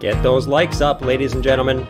Get those likes up, ladies and gentlemen.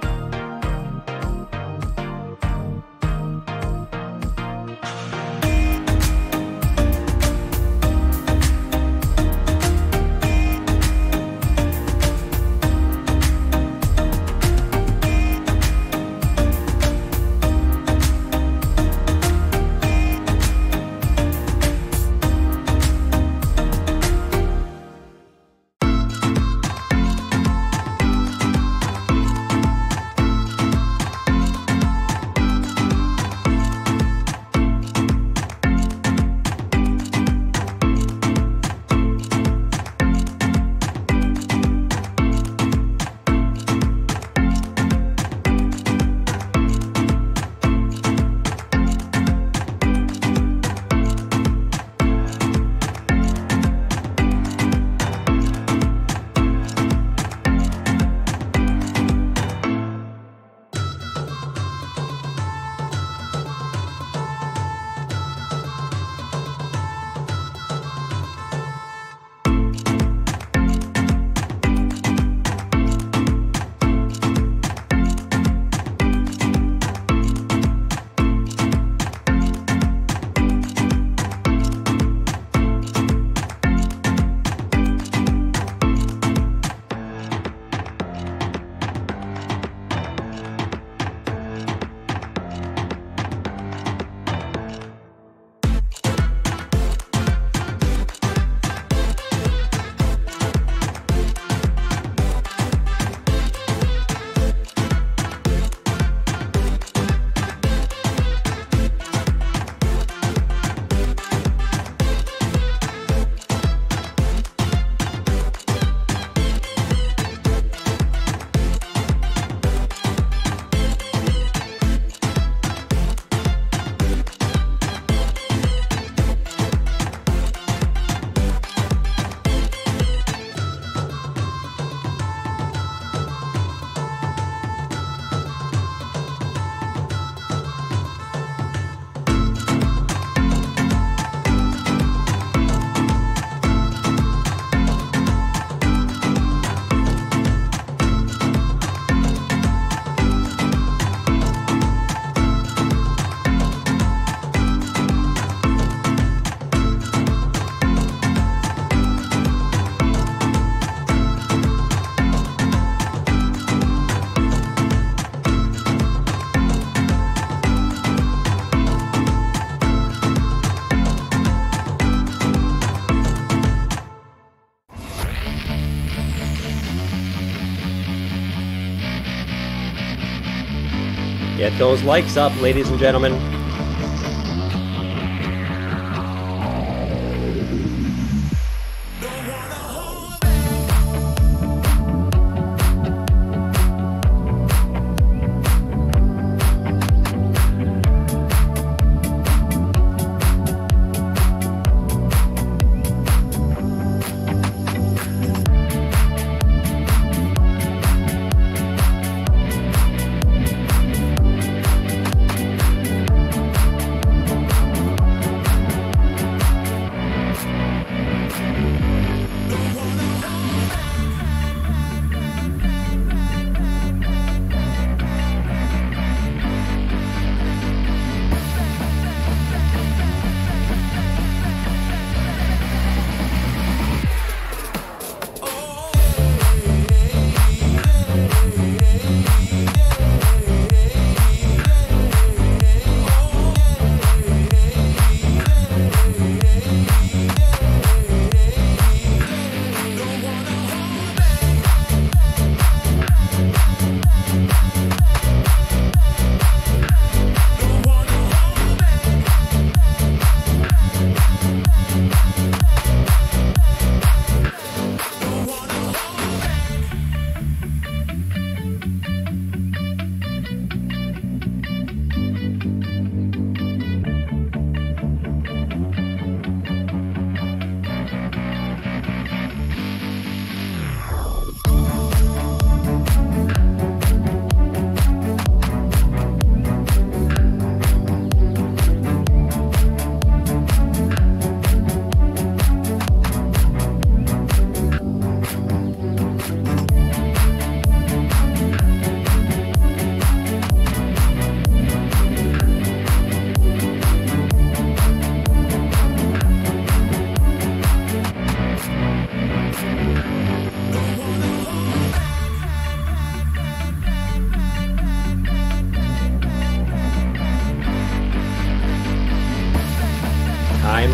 Get those likes up, ladies and gentlemen.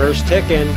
There's ticking.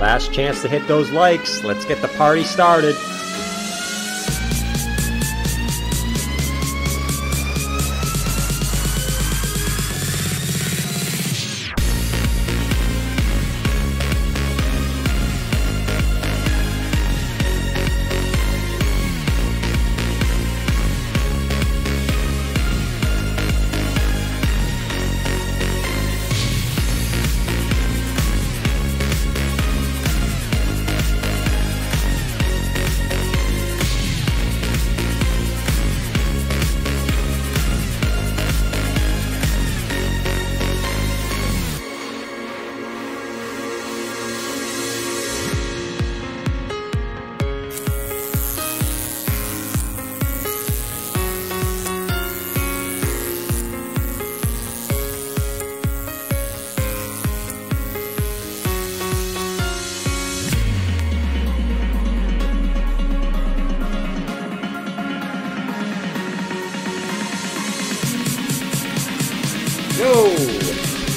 Last chance to hit those likes. Let's get the party started.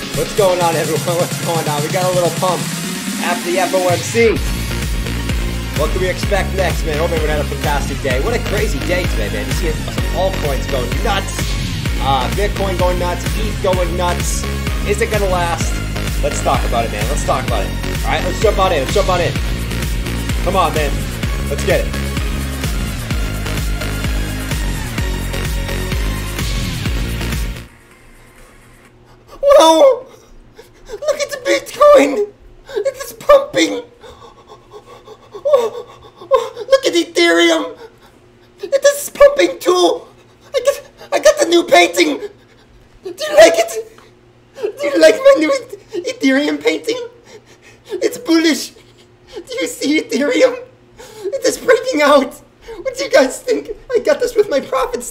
What's going on, everyone? What's going on? We got a little pump after the FOMC. What can we expect next, man? Hope everyone had a fantastic day. What a crazy day today, man. You see some altcoins going nuts. Bitcoin going nuts. ETH going nuts. Is it going to last? Let's talk about it, man. Let's talk about it. All right, let's jump on in. Let's jump on in. Come on, man. Let's get it.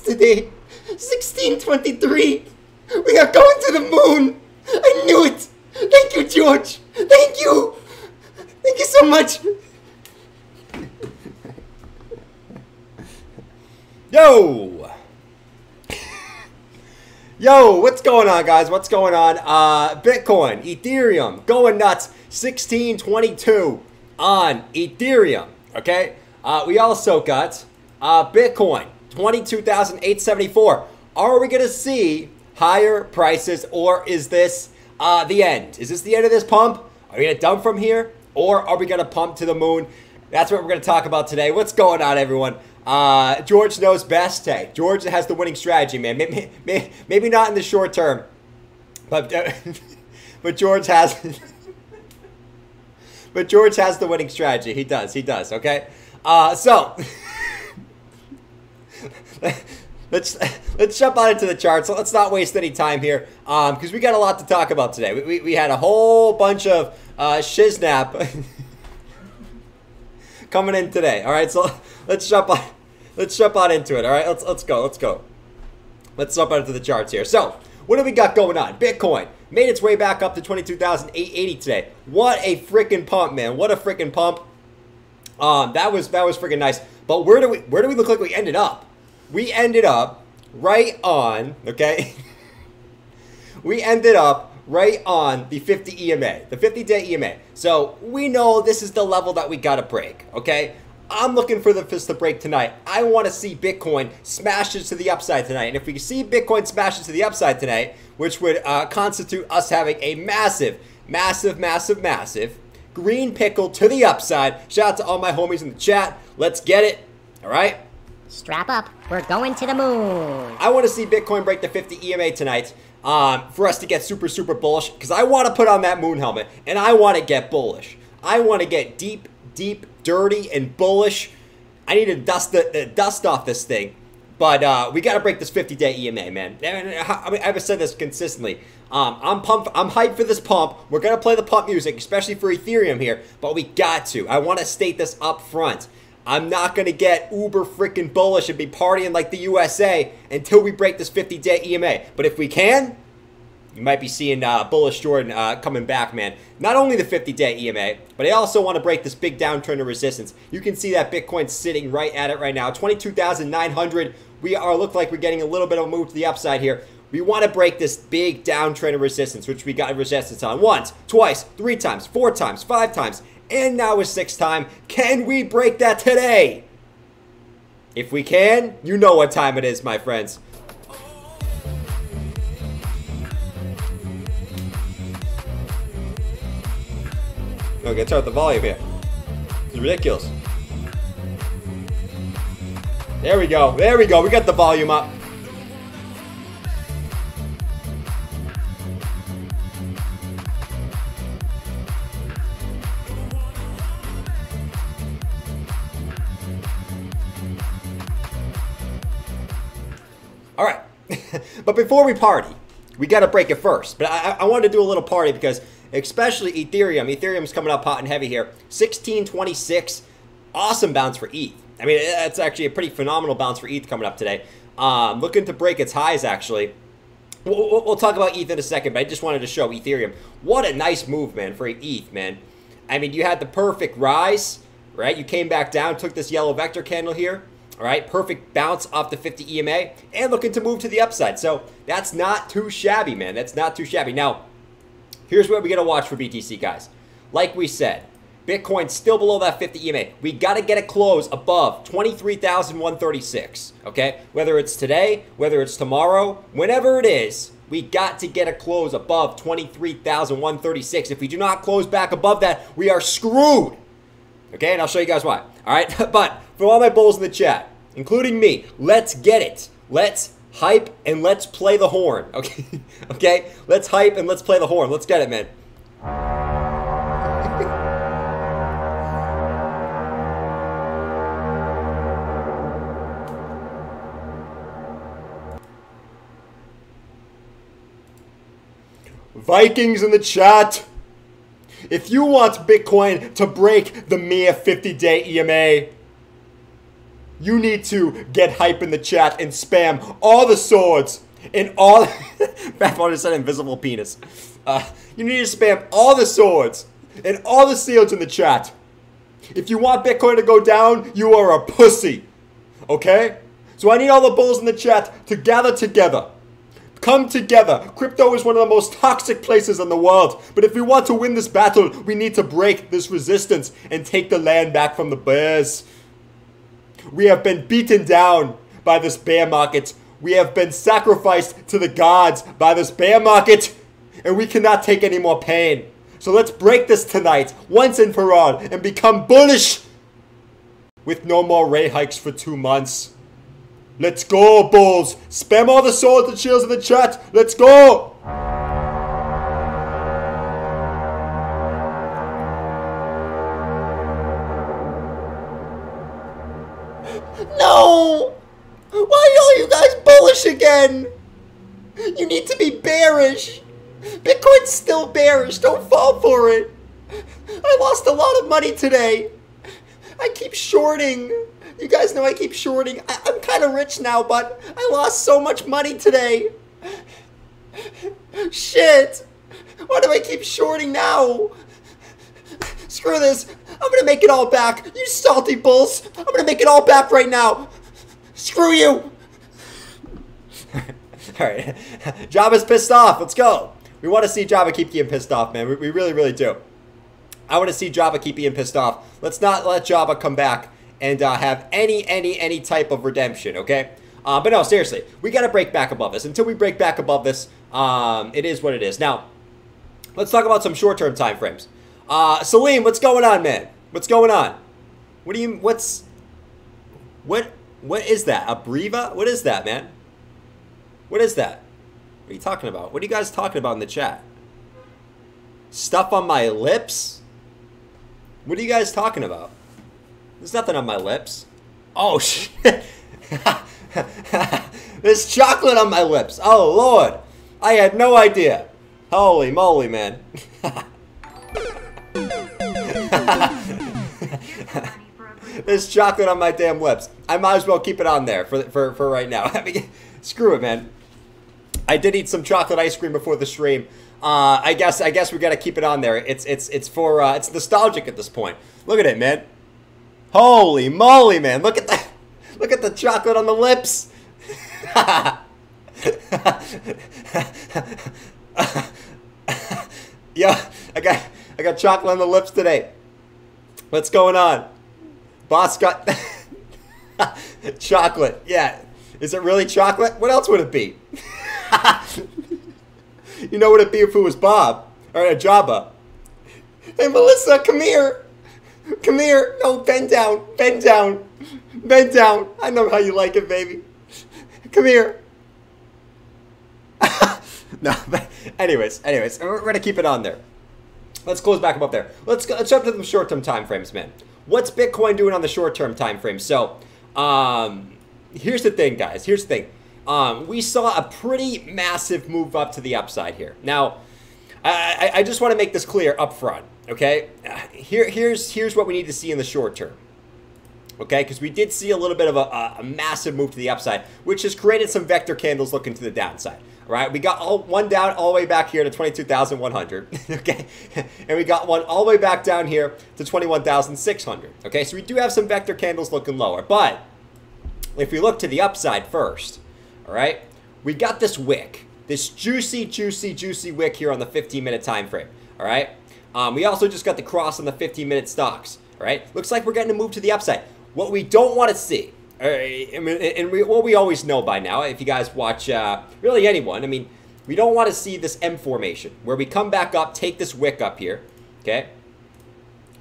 Today, 1623. We are going to the moon. I knew it. Thank you, George. Thank you. Thank you so much. Yo. Yo, what's going on, guys? What's going on? Bitcoin, Ethereum, going nuts. 1622 on Ethereum. Okay. We also got Bitcoin. 22,874. Are we going to see higher prices, or is this the end? Is this the end of this pump? Are we going to dump from here, or are we going to pump to the moon? That's what we're going to talk about today. What's going on, everyone? George knows best. Hey, George has the winning strategy, man. Maybe not in the short term, but George has but George has the winning strategy. He does. He does. Okay. So. Let's jump on into the charts. Let's not waste any time here because we got a lot to talk about today. We had a whole bunch of shiznap coming in today. All right, so let's jump on into it. All right, let's go. Let's jump on into the charts here. So what do we got going on? Bitcoin made its way back up to 22,880 today. What a freaking pump, man! What a freaking pump. That was freaking nice. But where do we look like we ended up? We ended up right on, okay? We ended up right on the 50 EMA, the 50-day EMA. So we know this is the level that we gotta break, okay? I'm looking for the fist to break tonight. I wanna see Bitcoin smash it to the upside tonight. And if we see Bitcoin smash it to the upside tonight, which would constitute us having a massive, massive, massive, massive green pickle to the upside. Shout out to all my homies in the chat. Let's get it, all right? Strap up, we're going to the moon. I want to see Bitcoin break the 50 EMA tonight for us to get super, super bullish because I want to put on that moon helmet and I want to get bullish. I want to get deep, deep, dirty, and bullish. I need to dust the dust off this thing, but we got to break this 50-day EMA, man. I mean, I've said this consistently. I'm pumped. I'm hyped for this pump. We're going to play the pump music, especially for Ethereum here, but we got to. I want to state this up front. I'm not going to get uber freaking bullish and be partying like the USA until we break this 50-day EMA. But if we can, you might be seeing bullish Jordan coming back, man. Not only the 50-day EMA, but I also want to break this big downturn of resistance. You can see that Bitcoin sitting right at it right now. 22,900. We are look like we're getting a little bit of a move to the upside here. We want to break this big downtrend of resistance, which we got resistance on once, twice, three times, four times, five times. And now is sixth time. Can we break that today? If we can, you know what time it is, my friends. Okay, turn up the volume here. It's ridiculous. There we go. There we go. We got the volume up. All right, but before we party, we got to break it first. But I wanted to do a little party because especially Ethereum. Ethereum's coming up hot and heavy here. 1626, awesome bounce for ETH. I mean, that's actually a pretty phenomenal bounce for ETH coming up today. Looking to break its highs, actually. We'll talk about ETH in a second, but I just wanted to show Ethereum. What a nice move, man, for ETH, man. I mean, you had the perfect rise, right? You came back down, took this yellow vector candle here. All right, perfect bounce off the 50 EMA and looking to move to the upside. So that's not too shabby, man. That's not too shabby. Now, here's what we got to watch for BTC, guys. Like we said, Bitcoin still below that 50 EMA. We got to get a close above 23,136, okay? Whether it's today, whether it's tomorrow, whenever it is, we got to get a close above 23,136. If we do not close back above that, we are screwed. Okay, and I'll show you guys why. All right, but for all my bulls in the chat, including me, let's get it. Let's hype and let's play the horn. Okay, okay, let's hype and let's play the horn. Let's get it, man. Vikings in the chat. If you want Bitcoin to break the mere 50-day EMA, you need to get hype in the chat and spam all the swords and all... Batman just said invisible penis. You need to spam all the swords and all the seals in the chat. If you want Bitcoin to go down, you are a pussy. Okay? So I need all the bulls in the chat to gather together. Come together. Crypto is one of the most toxic places in the world. But if we want to win this battle, we need to break this resistance and take the land back from the bears. We have been beaten down by this bear market. We have been sacrificed to the gods by this bear market. And we cannot take any more pain. So let's break this tonight, once and for all, and become bullish with no more rate hikes for 2 months. Let's go, bulls. Spam all the swords and shields in the chat. Let's go. No. Why are you guys bullish again? You need to be bearish. Bitcoin's still bearish. Don't fall for it. I lost a lot of money today. I keep shorting. You guys know I keep shorting. I'm kind of rich now, but I lost so much money today. Shit. Why do I keep shorting now? Screw this. I'm gonna make it all back. You salty bulls. I'm gonna make it all back right now. Screw you. Alright, Java's pissed off. Let's go. We want to see Java keep getting pissed off, man. We really, really do. I want to see Java keep getting pissed off. Let's not let Java come back and have any type of redemption, okay? But no, seriously, we got to break back above this. Until we break back above this, it is what it is. Now, let's talk about some short-term time frames. Salim, what's going on, man? What's going on? What do you... What is that? Abreva? What is that, man? What is that? What are you talking about? What are you guys talking about in the chat? Stuff on my lips? What are you guys talking about? There's nothing on my lips. Oh, shit. There's chocolate on my lips. Oh, Lord. I had no idea. Holy moly, man. There's chocolate on my damn lips. I might as well keep it on there for right now. I mean, screw it, man. I did eat some chocolate ice cream before the stream. I guess we gotta keep it on there. It's for it's nostalgic at this point. Look at it, man. Holy moly, man! Look at the chocolate on the lips. Yeah, I got chocolate on the lips today. What's going on? Boss got chocolate. Yeah. Is it really chocolate? What else would it be? You know what it'd be if it was Bob or Jabba. Hey, Melissa, come here. Come here. No, bend down. Bend down. Bend down. I know how you like it, baby. Come here. No, but anyways, we're going to keep it on there. Let's close back up there. Let's jump to the short-term time frames, man. What's Bitcoin doing on the short-term time frame? So, here's the thing, guys. Here's the thing. We saw a pretty massive move up to the upside here. Now, I just want to make this clear up front, okay? Here's what we need to see in the short term, okay? Because we did see a little bit of a massive move to the upside, which has created some vector candles looking to the downside, all right? We got one down all the way back here to 22,100, okay? And we got one all the way back down here to 21,600, okay? So we do have some vector candles looking lower, but if we look to the upside first, all right, we got this wick, this juicy, juicy, juicy wick here on the 15-minute time frame. All right, we also just got the cross on the 15-minute stocks. All right, looks like we're getting to move to the upside. What we don't want to see, what we always know by now, if you guys watch really anyone, I mean, we don't want to see this M formation where we come back up, take this wick up here. Okay,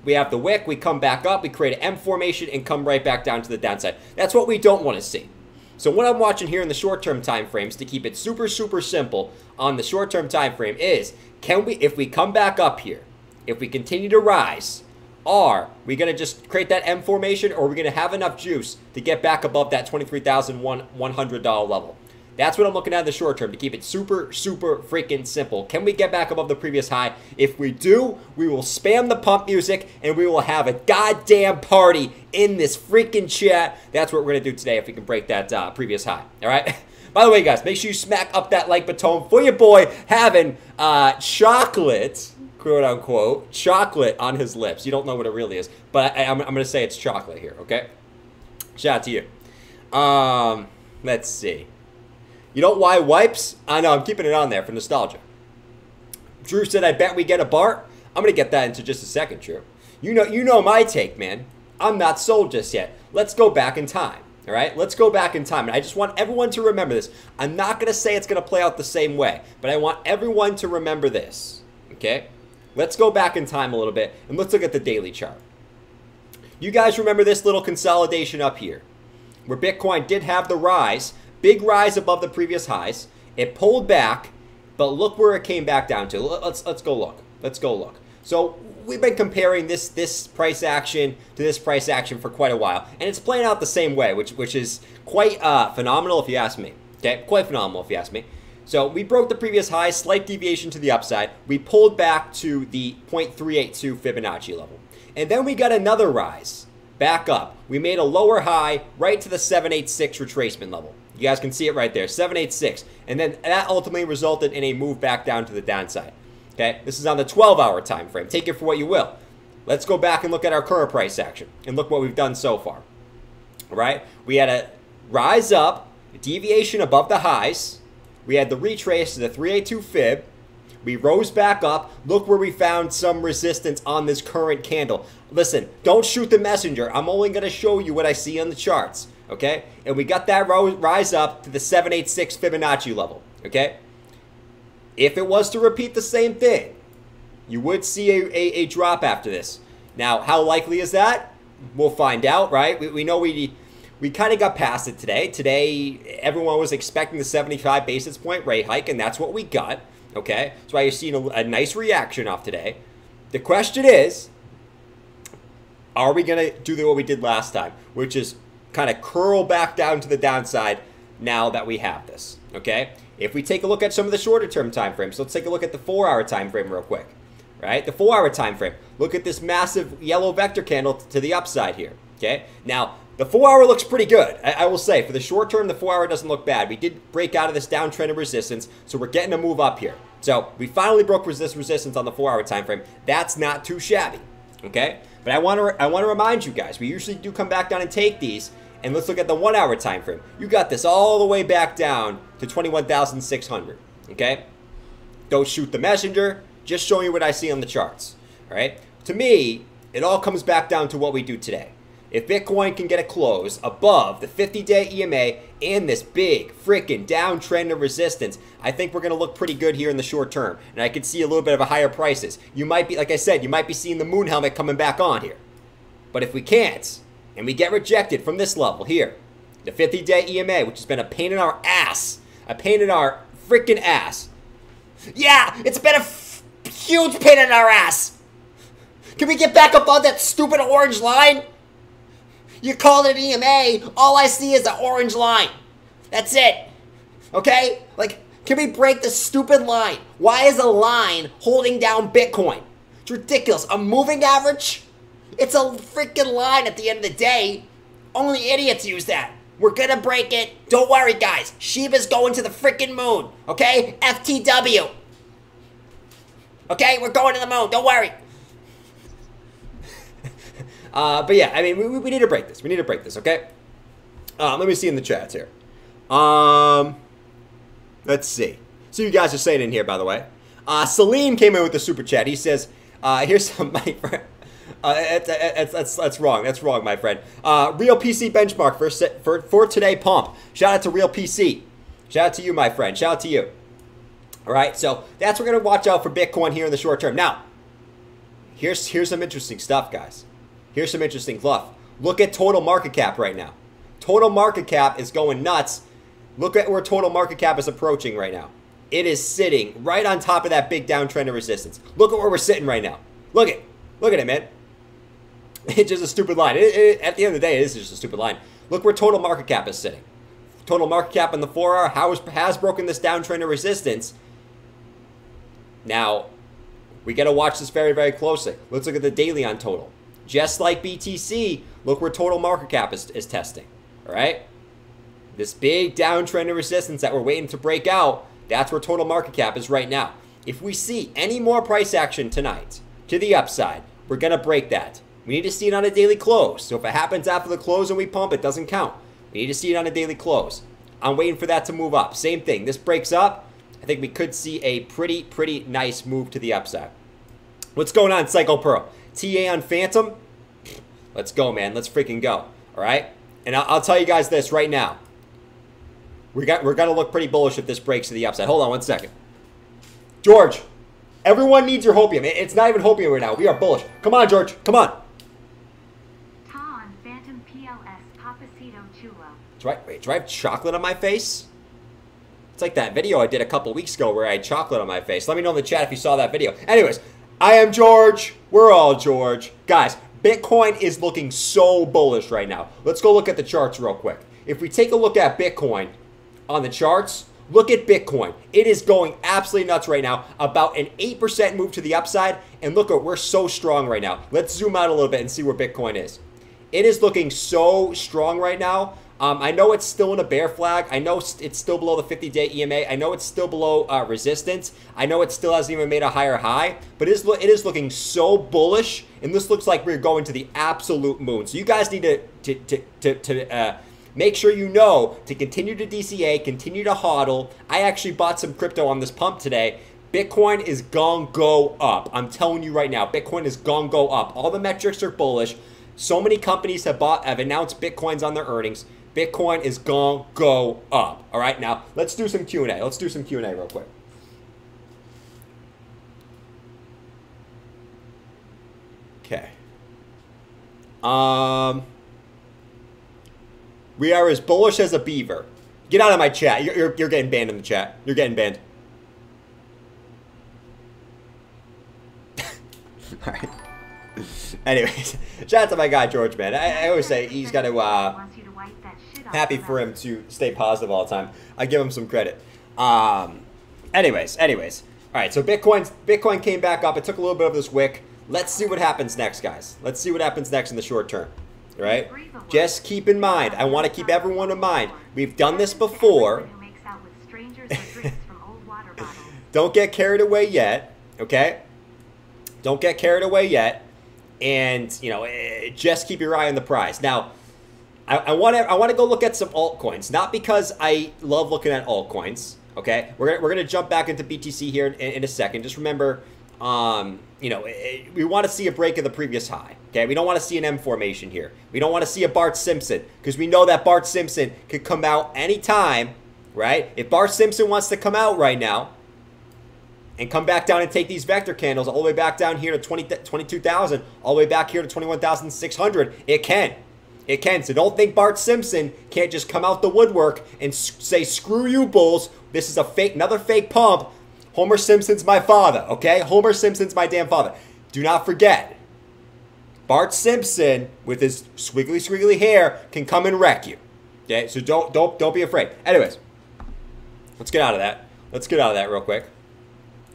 we have the wick, we come back up, we create an M formation, and come right back down to the downside. That's what we don't want to see. So what I'm watching here in the short-term time frames, to keep it super, super simple on the short-term time frame, is if we come back up here, if we continue to rise, are we going to just create that M formation, or are we going to have enough juice to get back above that $23,100 level? That's what I'm looking at in the short term, to keep it super, super freaking simple. Can we get back above the previous high? If we do, we will spam the pump music, and we will have a goddamn party in this freaking chat. That's what we're going to do today if we can break that previous high, all right? By the way, guys, make sure you smack up that like button for your boy having chocolate, quote-unquote, chocolate on his lips. You don't know what it really is, but I'm going to say it's chocolate here, okay? Shout out to you. Let's see. You know why wipes? I know, I'm keeping it on there for nostalgia. Drew said, I bet we get a BART. I'm going to get that into just a second, Drew. You know my take, man. I'm not sold just yet. Let's go back in time, all right? Let's go back in time. And I just want everyone to remember this. I'm not going to say it's going to play out the same way, but I want everyone to remember this, okay? Let's go back in time a little bit, and let's look at the daily chart. You guys remember this little consolidation up here, where Bitcoin did have the rise, big rise above the previous highs. It pulled back, but look where it came back down to. Let's go look. Let's go look. So we've been comparing this price action to this price action for quite a while, and it's playing out the same way, which is quite phenomenal if you ask me. Okay, quite phenomenal if you ask me. So we broke the previous high, slight deviation to the upside. We pulled back to the 0.382 Fibonacci level. And then we got another rise back up. We made a lower high right to the 786 retracement level. You guys can see it right there, 786. And then that ultimately resulted in a move back down to the downside. Okay, this is on the 12-hour time frame. Take it for what you will. Let's go back and look at our current price action and look what we've done so far. All right, we had a rise up, a deviation above the highs. We had the retrace to the 382 fib. We rose back up. Look where we found some resistance on this current candle. Listen, don't shoot the messenger. I'm only going to show you what I see on the charts, okay? And we got that rise up to the 786 Fibonacci level, okay? If it was to repeat the same thing, you would see a drop after this. Now, how likely is that? We'll find out, right? We know we kind of got past it today. Today, everyone was expecting the 75 basis point rate hike, and that's what we got. Okay, that's why you're seeing a nice reaction off today. The question is, are we going to do what we did last time, which is kind of curl back down to the downside now that we have this? Okay, if we take a look at some of the shorter term timeframes, let's take a look at the 4-hour time frame real quick, right? The 4-hour time frame. Look at this massive yellow vector candle to the upside here. Okay, now the 4-hour looks pretty good. I will say for the short term, the 4-hour doesn't look bad. We did break out of this downtrend of resistance, so we're getting a move up here. So we finally broke this resistance on the 4-hour time frame. That's not too shabby, okay? But I want to remind you guys, we usually do come back down and take these. And let's look at the 1-hour time frame. You got this all the way back down to 21,600, okay? Don't shoot the messenger. Just showing you what I see on the charts, all right? To me, it all comes back down to what we do today. If Bitcoin can get a close above the 50-day EMA and this big freaking downtrend of resistance, I think we're going to look pretty good here in the short term. And I could see a little bit of a higher prices. You might be, like I said, you might be seeing the moon helmet coming back on here. But if we can't, and we get rejected from this level here, the 50-day EMA, which has been a pain in our ass, a pain in our freaking ass. Yeah, it's been a huge pain in our ass. Can we get back above that stupid orange line? You call it an EMA, all I see is an orange line. That's it. Okay? Like, can we break this stupid line? Why is a line holding down Bitcoin? It's ridiculous. A moving average? It's a freaking line at the end of the day. Only idiots use that. We're gonna break it. Don't worry, guys. Shiba's going to the freaking moon. Okay? FTW. Okay? We're going to the moon. Don't worry. But yeah, I mean, we need to break this. We need to break this, okay? Let me see in the chats here. Let's see. So you guys are saying in here, by the way. Salim came in with the super chat. He says, here's some, my friend. That's wrong. That's wrong, my friend. Real PC benchmark for today pump. Shout out to Real PC. Shout out to you, my friend. Shout out to you. All right, so that's what we're going to watch out for Bitcoin here in the short term. Now, here's some interesting stuff, guys. Here's some interesting fluff. Look at total market cap right now. Total market cap is going nuts. Look at where total market cap is approaching right now. It is sitting right on top of that big downtrend of resistance. Look at where we're sitting right now. Look at it, man. It's just a stupid line. At the end of the day, it is just a stupid line. Look where total market cap is sitting. Total market cap on the 4-hour has broken this downtrend of resistance. Now, we got to watch this very, very closely. Let's look at the daily on total. Just like BTC, look where total market cap is testing, all right? This big downtrend of resistance that we're waiting to break out, that's where total market cap is right now. If we see any more price action tonight to the upside, we're going to break that. We need to see it on a daily close. So if it happens after the close and we pump, it doesn't count. We need to see it on a daily close. I'm waiting for that to move up. Same thing. This breaks up. I think we could see a pretty, pretty nice move to the upside. What's going on, Psycho Pearl? TA on Fantom? Let's go, man. Let's freaking go. All right? And I'll tell you guys this right now. We're going to look pretty bullish if this breaks to the upside. Hold on one second. George, everyone needs your hopium. It's not even hopium right now. We are bullish. Come on, George. Come on. Ta on Fantom PLS Papacito Chulo. Do I have chocolate on my face? It's like that video I did a couple weeks ago where I had chocolate on my face. Let me know in the chat if you saw that video. Anyways, I am George. We're all George. Guys, Bitcoin is looking so bullish right now. Let's go look at the charts real quick. If we take a look at Bitcoin on the charts, look at Bitcoin. It is going absolutely nuts right now. About an 8% move to the upside. And look, we're so strong right now. Let's zoom out a little bit and see where Bitcoin is. It is looking so strong right now. I know it's still in a bear flag. I know it's still below the 50-day EMA. I know it's still below resistance. I know it still hasn't even made a higher high, but it is looking so bullish, and this looks like we're going to the absolute moon. So you guys need to make sure you know to continue to DCA, continue to hodl. I actually bought some crypto on this pump today. Bitcoin is gonna go up. I'm telling you right now, Bitcoin is gonna go up. All the metrics are bullish. So many companies have announced Bitcoins on their earnings. Bitcoin is gonna go up. All right, now let's do some Q&A. Let's do some Q&A real quick. Okay. We are as bullish as a beaver. Get out of my chat. You're getting banned in the chat. You're getting banned. All right. Anyways, shout out to my guy George, man. I always say he's got to. Happy for him to stay positive all the time. I give him some credit. Anyways. All right, so Bitcoin came back up. It took a little bit of this wick. Let's see what happens next, guys. Let's see what happens next in the short term. All right? Just keep in mind, I want to keep everyone in mind, we've done this before. Don't get carried away yet, okay? Don't get carried away yet. And, you know, just keep your eye on the prize. Now, I want to go look at some altcoins, not because I love looking at altcoins. Okay, we're gonna jump back into BTC here in a second. Just remember, you know, we want to see a break of the previous high. Okay, we don't want to see an M formation here. We don't want to see a Bart Simpson because we know that Bart Simpson could come out anytime, right? If Bart Simpson wants to come out right now and come back down and take these vector candles all the way back down here to 22,000, all the way back here to 21,600, it can. It can. So don't think Bart Simpson can't just come out the woodwork and say, screw you bulls. This is a fake, another fake pump. Homer Simpson's my father, okay? Homer Simpson's my damn father. Do not forget, Bart Simpson with his squiggly hair can come and wreck you. Okay? So don't be afraid. Anyways, let's get out of that. Let's get out of that real quick.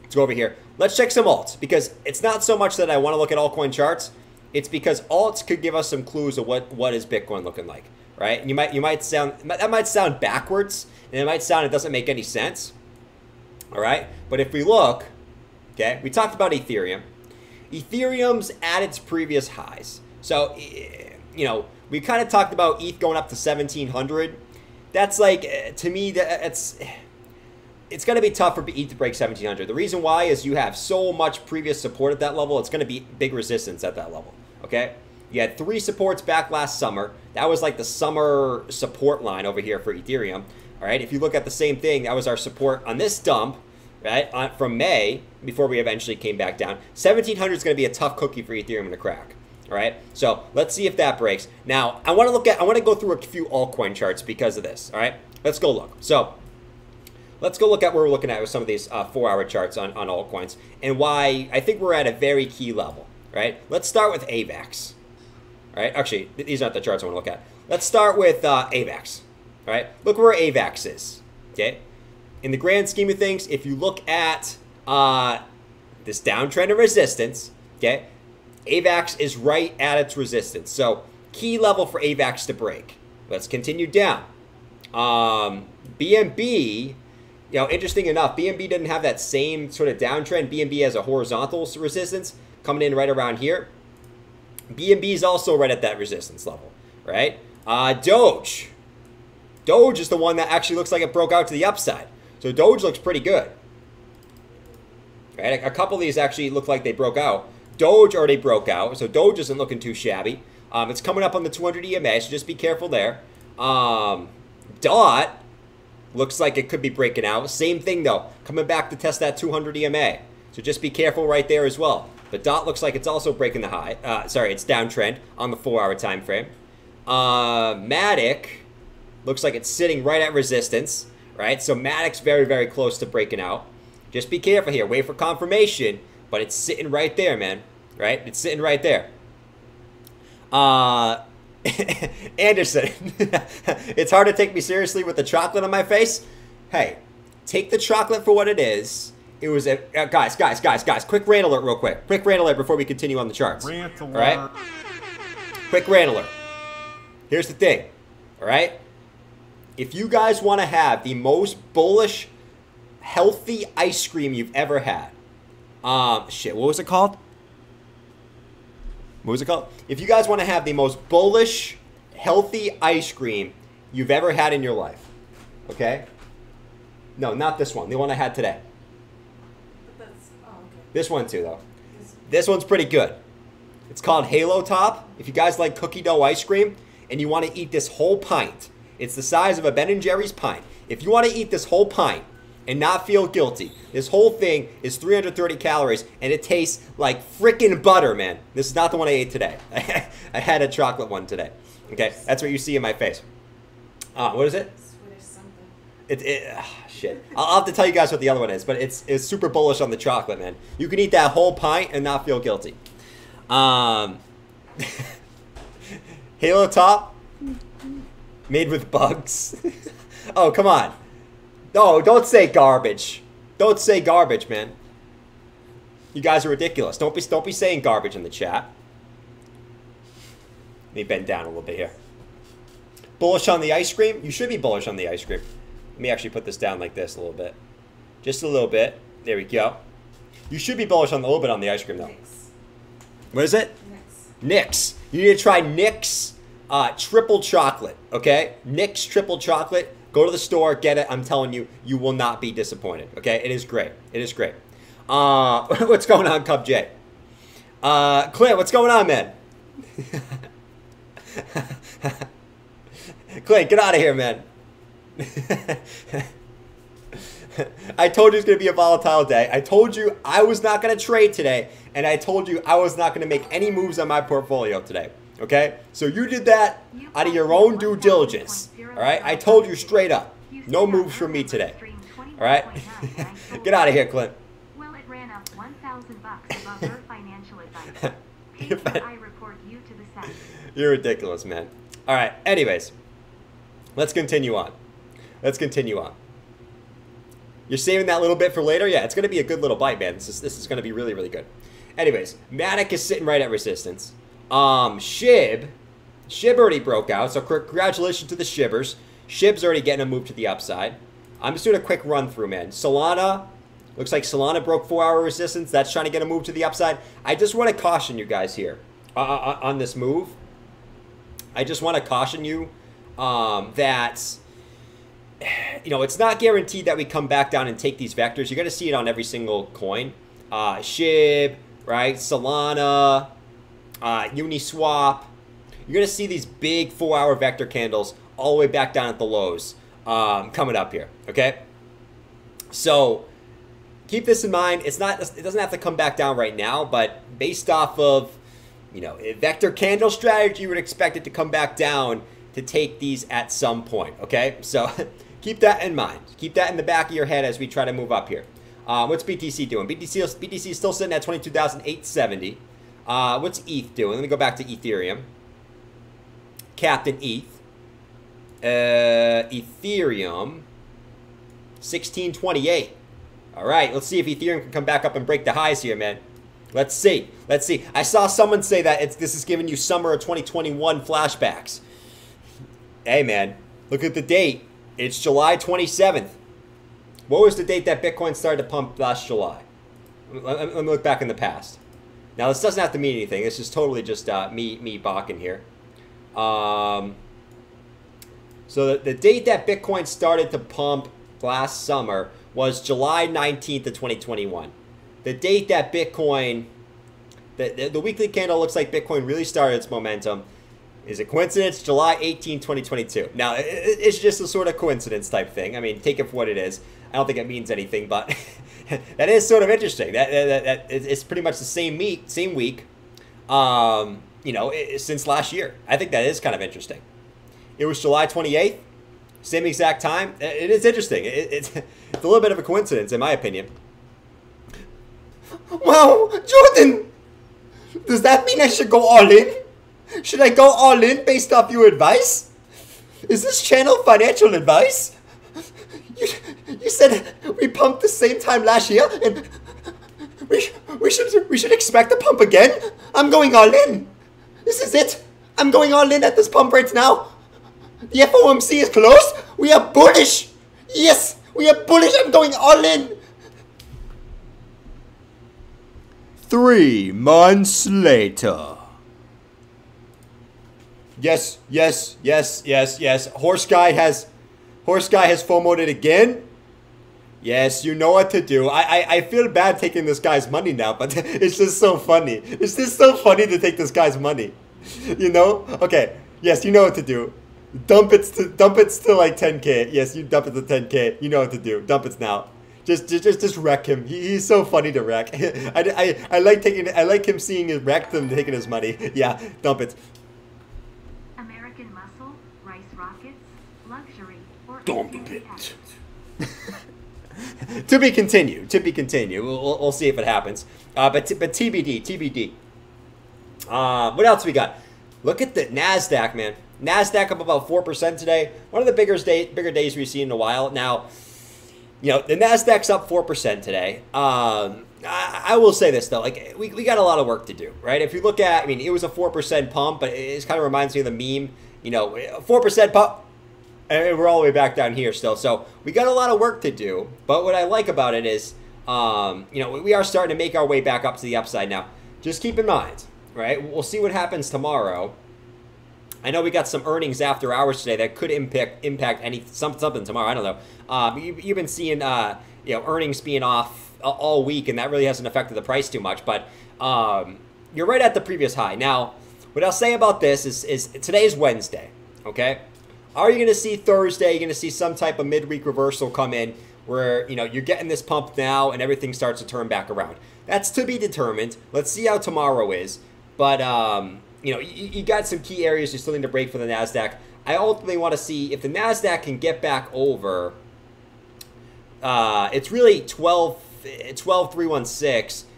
Let's go over here. Let's check some alts because it's not so much that I want to look at altcoin charts. It's because alts could give us some clues of what is Bitcoin looking like, right? And that might sound backwards, and it doesn't make any sense, all right? But if we look, okay, we talked about Ethereum. Ethereum's at its previous highs, so you know we kind of talked about ETH going up to 1,700. That's like to me that's. It's going to be tough for ETH to break 1,700. The reason why is you have so much previous support at that level. It's going to be big resistance at that level, okay? You had three supports back last summer. That was like the summer support line over here for Ethereum, all right? If you look at the same thing, that was our support on this dump, right, from May before we eventually came back down. 1,700 is going to be a tough cookie for Ethereum to crack, all right? So let's see if that breaks. Now, I want to go through a few altcoin charts because of this, all right? Let's go look. So let's go look at what we're looking at with some of these four-hour charts on altcoins and why I think we're at a very key level, right? Let's start with AVAX, right? Actually, these aren't the charts I want to look at. Let's start with AVAX, right? Look where AVAX is, okay? In the grand scheme of things, if you look at this downtrend of resistance, okay, AVAX is right at its resistance. So key level for AVAX to break. Let's continue down. BNB... You know, interesting enough, BNB didn't have that same sort of downtrend. BNB has a horizontal resistance coming in right around here. BNB is also right at that resistance level, right? Doge. Doge is the one that actually looks like it broke out to the upside. So Doge looks pretty good. Right? A couple of these actually look like they broke out. Doge already broke out, so Doge isn't looking too shabby. It's coming up on the 200 EMA, so just be careful there. Dot. Looks like it could be breaking out. Same thing, though. Coming back to test that 200 EMA. So just be careful right there as well. The dot looks like it's also breaking the high. Sorry, it's downtrend on the four-hour time frame. Matic looks like it's sitting right at resistance, right? So Matic's very, very close to breaking out. Just be careful here. Wait for confirmation. but it's sitting right there, man. Right? It's sitting right there. Anderson, it's hard to take me seriously with the chocolate on my face. Hey, take the chocolate for what it is. It was a guys. Quick rant alert, real quick. Quick rant alert before we continue on the charts. Rant alert. All right. Quick rant alert. Here's the thing. All right. If you guys want to have the most bullish, healthy ice cream you've ever had, shit, what was it called? What was it called? If you guys want to have the most bullish, healthy ice cream you've ever had in your life, okay? No, not this one. The one I had today. This one too, though. This one's pretty good. It's called Halo Top. If you guys like cookie dough ice cream and you want to eat this whole pint, it's the size of a Ben & Jerry's pint. If you want to eat this whole pint and not feel guilty, this whole thing is 330 calories and it tastes like freaking butter, man. This is not the one I ate today. I had a chocolate one today. Okay, that's what you see in my face. What is it? Shit. I'll have to tell you guys what the other one is, but it's super bullish on the chocolate, man. You can eat that whole pint and not feel guilty. Halo Top, made with bugs. Oh, come on. No, don't say garbage. Don't say garbage, man. You guys are ridiculous. Don't be saying garbage in the chat. Let me bend down a little bit here. Bullish on the ice cream? You should be bullish on the ice cream. Let me actually put this down like this a little bit. Just a little bit. There we go. You should be bullish on a little bit on the ice cream, though. Nyx. What is it? Nyx. Nyx. You need to try Nyx triple chocolate, okay? Nyx triple chocolate. Go to the store. Get it. I'm telling you, you will not be disappointed, okay? It is great. It is great. What's going on, Cub J? Clint, what's going on, man? Clint, get out of here, man. I told you it's going to be a volatile day. I told you I was not going to trade today, and I told you I was not going to make any moves on my portfolio today. Okay, so you did that out of your own due diligence. All right, I told you straight up, no moves from me today. All right, get out of here, Clint. Well, it ran up $1,000 above your financial advice. I report you to the side. You're ridiculous, man. All right, anyways, let's continue on. Let's continue on. You're saving that little bit for later? Yeah, it's going to be a good little bite, man. This is going to be really, really good. Anyways, Matic is sitting right at resistance. Shib already broke out, so congratulations to the Shibbers. Shib's already getting a move to the upside. I'm just doing a quick run through, man. Solana, looks like Solana broke 4-hour resistance. That's trying to get a move to the upside. I just want to caution you guys here on this move. I just want to caution you that... you know, it's not guaranteed that we come back down and take these vectors. You're going to see it on every single coin. SHIB, right? Solana, Uniswap. You're going to see these big 4-hour vector candles all the way back down at the lows coming up here, okay? So keep this in mind. It doesn't have to come back down right now, but based off of, you know, a vector candle strategy, you would expect it to come back down to take these at some point, okay? So... keep that in mind. Keep that in the back of your head as we try to move up here. What's BTC doing? BTC is still sitting at 22,870. What's ETH doing? Let me go back to Ethereum. Captain ETH. Ethereum. 1628. All right. Let's see if Ethereum can come back up and break the highs here, man. Let's see. Let's see. I saw someone say that this is giving you summer of 2021 flashbacks. Hey, man. Look at the date. It's July 27th. What was the date that Bitcoin started to pump last July? Let me look back in the past. Now, this doesn't have to mean anything. This is totally just me balking here. So the date that Bitcoin started to pump last summer was July 19th of 2021. The date that Bitcoin, the weekly candle looks like Bitcoin really started its momentum. Is it coincidence? July 18, 2022. Now, it's just a sort of coincidence type thing. I mean, take it for what it is. I don't think it means anything, but that is sort of interesting. It's pretty much the same week, you know, since last year. I think that is kind of interesting. It was July 28th, same exact time. It is interesting. It's a little bit of a coincidence, in my opinion. Wow, Jordan! Does that mean I should go all in? Should I go all in based off your advice? Is this channel financial advice? You said we pumped the same time last year, and we should expect a pump again? I'm going all in. This is it. I'm going all in at this pump right now. The FOMC is closed. We are bullish. Yes, we are bullish. I'm going all in. 3 months later. Yes, yes, yes, yes, yes. Horse guy has FOMO'd again. Yes, you know what to do. I feel bad taking this guy's money now, but it's just so funny. It's just so funny to take this guy's money. You know? Okay. Yes, you know what to do. Dump it to like 10K. Yes, you dump it to 10K. You know what to do. Dump it now. Just wreck him. He's so funny to wreck. I like taking. I like him seeing it wrecked him taking his money. Yeah, dump it. American muscle, rice rockets, luxury, or dump it. To be continued. To be continued. We'll see if it happens. But TBD. TBD. What else we got? Look at the Nasdaq, man. Nasdaq up about 4% today. One of the bigger days we've seen in a while now. You know, the Nasdaq's up 4% today. I will say this, though. Like, we got a lot of work to do, right? If you look at, I mean, it was a 4% pump, but it kind of reminds me of the meme. You know, 4% pump, and we're all the way back down here still. So we got a lot of work to do. But what I like about it is, you know, we are starting to make our way back up to the upside now. Just keep in mind, right? We'll see what happens tomorrow. I know we got some earnings after hours today that could impact something tomorrow. I don't know. You've been seeing you know, earnings being off all week, and that really hasn't affected the price too much. But you're right at the previous high. Now, what I'll say about this is today's Wednesday. Okay, are you going to see Thursday? You're going to see some type of midweek reversal come in where you know you're getting this pump now, and everything starts to turn back around. That's to be determined. Let's see how tomorrow is. But you know, you got some key areas you still need to break for the NASDAQ. I ultimately want to see if the NASDAQ can get back over. It's really 12,316.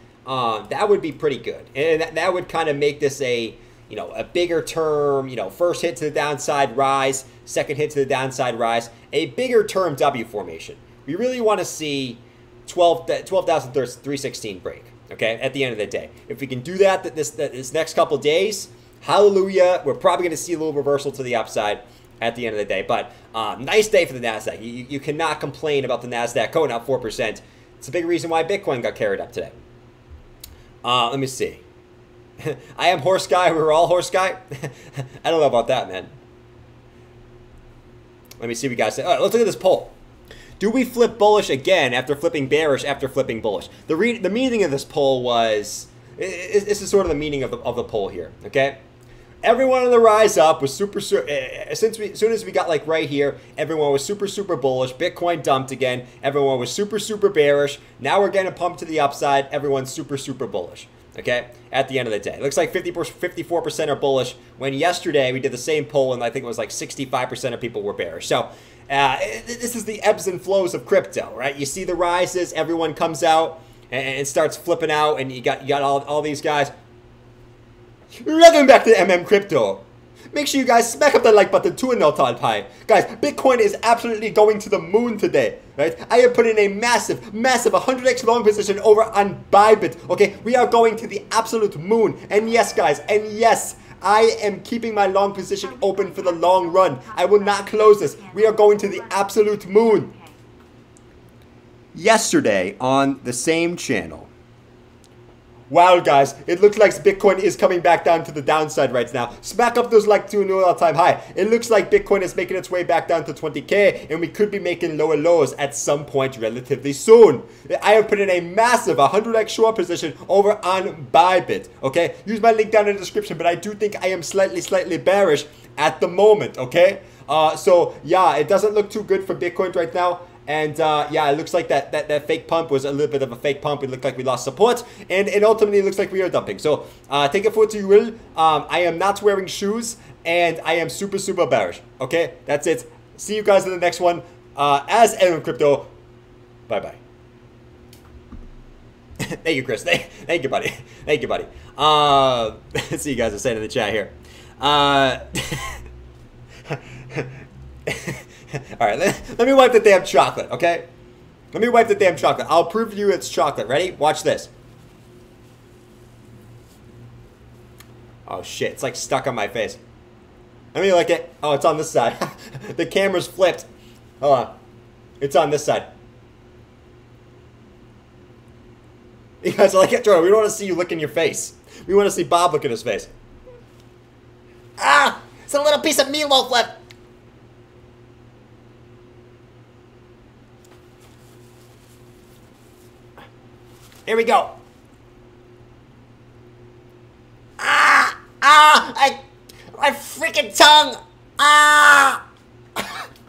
That would be pretty good. And that would kind of make this a, you know, a bigger term, you know, first hit to the downside rise, second hit to the downside rise, a bigger term W formation. We really want to see 12,316 break. Okay, at the end of the day, if we can do that this next couple days, hallelujah, we're probably going to see a little reversal to the upside at the end of the day. But nice day for the NASDAQ. You cannot complain about the NASDAQ going up 4%. It's a big reason why Bitcoin got carried up today. Let me see. I am horse guy. We're all horse guy. I don't know about that, man. Let me see what you guys say. All right, let's look at this poll. Do we flip bullish again after flipping bearish after flipping bullish? The meaning of this poll was, this is sort of the meaning of the poll here, okay? Everyone on the rise up was as soon as we got like right here, everyone was super bullish. Bitcoin dumped again. Everyone was super bearish. Now we're getting a pump to the upside. Everyone's super bullish, okay? At the end of the day, it looks like 54% are bullish. When yesterday we did the same poll and I think it was like 65% of people were bearish. So. This is the ebbs and flows of crypto, right? You see the rises, everyone comes out and starts flipping out, and you got all these guys. Welcome back to MM Crypto. Make sure you guys smack up that like button too and no time pie. Guys, Bitcoin is absolutely going to the moon today, right? I have put in a massive 100x long position over on Bybit, okay? We are going to the absolute moon. And yes, guys, and yes, I am keeping my long position open for the long run. I will not close this. We are going to the absolute moon. Yesterday on the same channel. Wow, guys, it looks like Bitcoin is coming back down to the downside right now. Smack up those like to a new all-time high. It looks like Bitcoin is making its way back down to 20K, and we could be making lower lows at some point relatively soon. I have put in a massive 100x short position over on Bybit, okay? Use my link down in the description, but I do think I am slightly bearish at the moment, okay? So, yeah, it doesn't look too good for Bitcoin right now. And yeah, it looks like that fake pump was a little bit of a fake pump. It looked like we lost support, and it ultimately looks like we are dumping. So take it for what you will. I am not wearing shoes, and I am super bearish. Okay, that's it. See you guys in the next one. As MM Crypto, bye bye. Thank you, Chris. Thank you, buddy. Thank you, buddy. Let's see you guys are saying in the chat here. All right, let me wipe the damn chocolate, okay? Let me wipe the damn chocolate. I'll prove to you it's chocolate. Ready? Watch this. Oh, shit. It's like stuck on my face. Let me lick it. Oh, it's on this side. The camera's flipped. Hold on. It's on this side. You guys are like, Jordan, we don't want to see you licking your face. We want to see Bob licking his face. Ah! It's a little piece of meatloaf left. Here we go. Ah! Ah! My freaking tongue! Ah!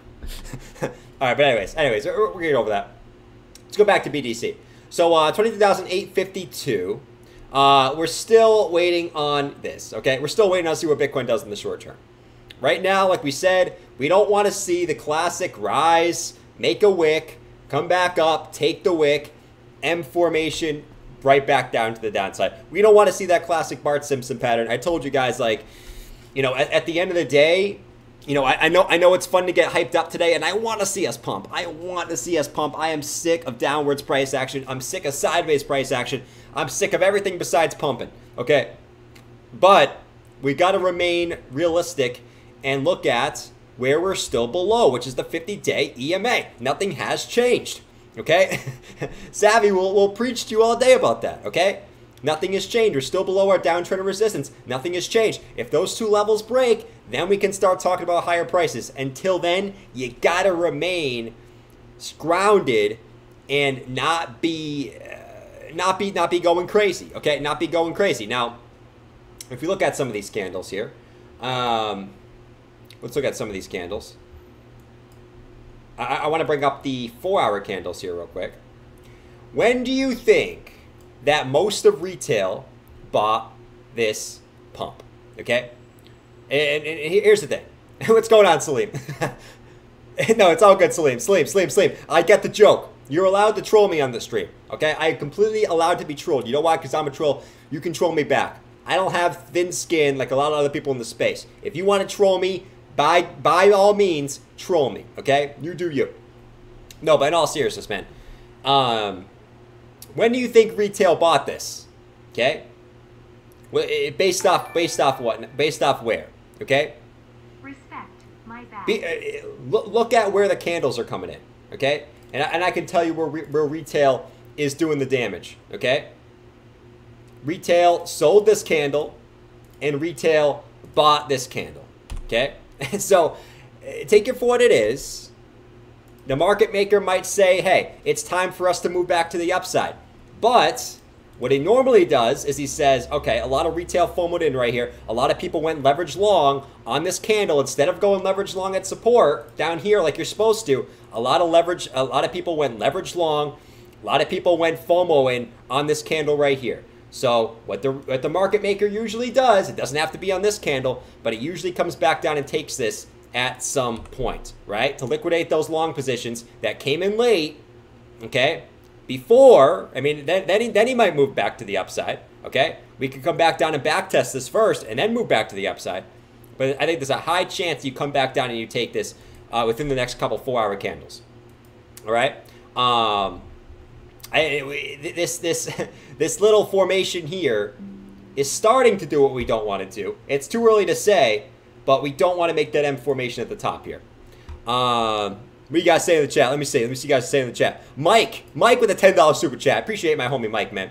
Alright, but anyways, we're gonna get over that. Let's go back to BDC. So, 22,852. We're still waiting on this, okay? We're still waiting on to see what Bitcoin does in the short term. Right now, like we said, we don't want to see the classic rise, make a wick, come back up, take the wick, M formation, right back down to the downside. We don't want to see that classic Bart Simpson pattern. I told you guys, like, you know, at the end of the day, you know, I know it's fun to get hyped up today, and I want to see us pump. I want to see us pump. I am sick of downwards price action. I'm sick of sideways price action. I'm sick of everything besides pumping, okay? But we got to remain realistic and look at where we're still below, which is the 50-day EMA. Nothing has changed. Okay? Savvy will preach to you all day about that, okay? Nothing has changed. We're still below our downtrend of resistance. Nothing has changed. If those two levels break, then we can start talking about higher prices. Until then, you gotta remain grounded and not be going crazy, okay? Not be going crazy. Now, if you look at some of these candles here, let's look at some of these candles. I want to bring up the 4-hour candles here real quick. When do you think that most of retail bought this pump? Okay? And here's the thing. What's going on, Salim? No, it's all good, Salim. Salim. I get the joke. You're allowed to troll me on the stream. Okay? I am completely allowed to be trolled. You know why? Because I'm a troll. You can troll me back. I don't have thin skin like a lot of other people in the space. If you want to troll me, by all means, troll me, okay? You do you. No, but in all seriousness, man, when do you think retail bought this? Okay, well, based off where? Okay. Respect my back. Look at where the candles are coming in, okay? And I can tell you where retail is doing the damage, okay? Retail sold this candle, and retail bought this candle, okay? So, take it for what it is. The market maker might say, hey, it's time for us to move back to the upside. But what he normally does is he says, okay, a lot of retail FOMO'd in right here. A lot of people went leverage long on this candle. Instead of going leverage long at support down here like you're supposed to, a lot of people went leverage long. A lot of people went FOMO in on this candle right here. So what the market maker usually does, it doesn't have to be on this candle, but it usually comes back down and takes this at some point, right? To liquidate those long positions that came in late, okay? Before, I mean, then he might move back to the upside, okay? We could come back down and back test this first and then move back to the upside. But I think there's a high chance you come back down and you take this within the next couple 4-hour candles, all right? This little formation here is starting to do what we don't want it to do. It's too early to say, but we don't want to make that M formation at the top here. What do you guys say in the chat? Let me see you guys say in the chat. Mike with a $10 super chat. Appreciate my homie Mike, man.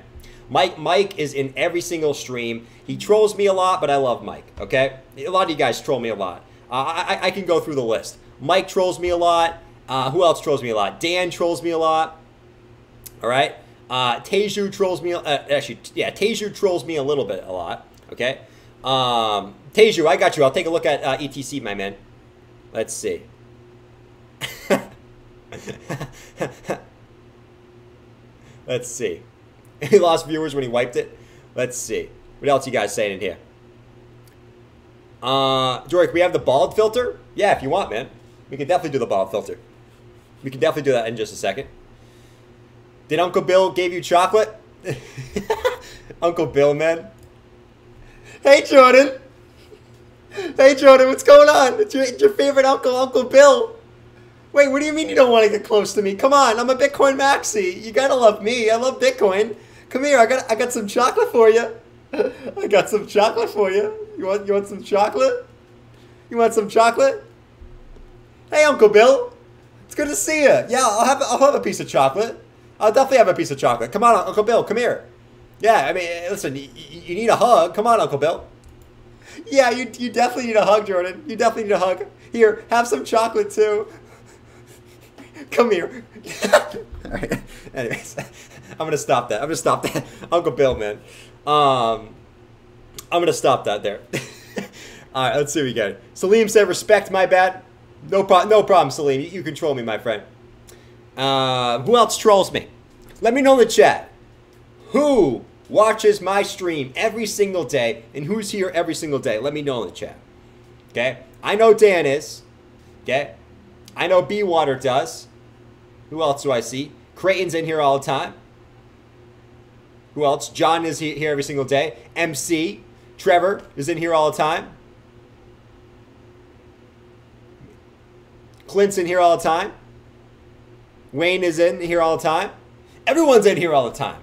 Mike is in every single stream. He trolls me a lot, but I love Mike, okay? A lot of you guys troll me a lot. I can go through the list. Mike trolls me a lot. Who else trolls me a lot? Dan trolls me a lot. All right, Teju trolls me, Teju trolls me a lot, okay? Teju, I got you. I'll take a look at ETC, my man. Let's see. Let's see. He lost viewers when he wiped it. Let's see. What else you guys saying in here? Jorik, we have the bald filter? Yeah, if you want, man. We can definitely do the bald filter. We can definitely do that in just a second. Did Uncle Bill give you chocolate? Uncle Bill, man. Hey, Jordan. Hey, Jordan, what's going on? It's your favorite uncle, Uncle Bill. Wait, what do you mean you don't want to get close to me? Come on, I'm a Bitcoin maxi. You gotta love me. I love Bitcoin. Come here, I got some chocolate for you. I got some chocolate for you. You want some chocolate? You want some chocolate? Hey, Uncle Bill. It's good to see you. Yeah, I'll have a piece of chocolate. I'll definitely have a piece of chocolate. Come on, Uncle Bill, come here. Yeah, I mean, listen, you need a hug. Come on, Uncle Bill. Yeah, you definitely need a hug, Jordan. You definitely need a hug. Here, have some chocolate too. Come here. All right. Anyways, I'm going to stop that. I'm going to stop that. Uncle Bill, man. I'm going to stop that there. All right, let's see what we got. Salim said, respect, my bad. No problem, Salim. You control me, my friend. Who else trolls me? Let me know in the chat. Who watches my stream every single day and who's here every single day? Let me know in the chat. Okay? I know Dan is. Okay? I know B-Water does. Who else do I see? Creighton's in here all the time. Who else? John is here every single day. MC. Trevor is in here all the time. Clint's in here all the time. Wayne is in here all the time. Everyone's in here all the time.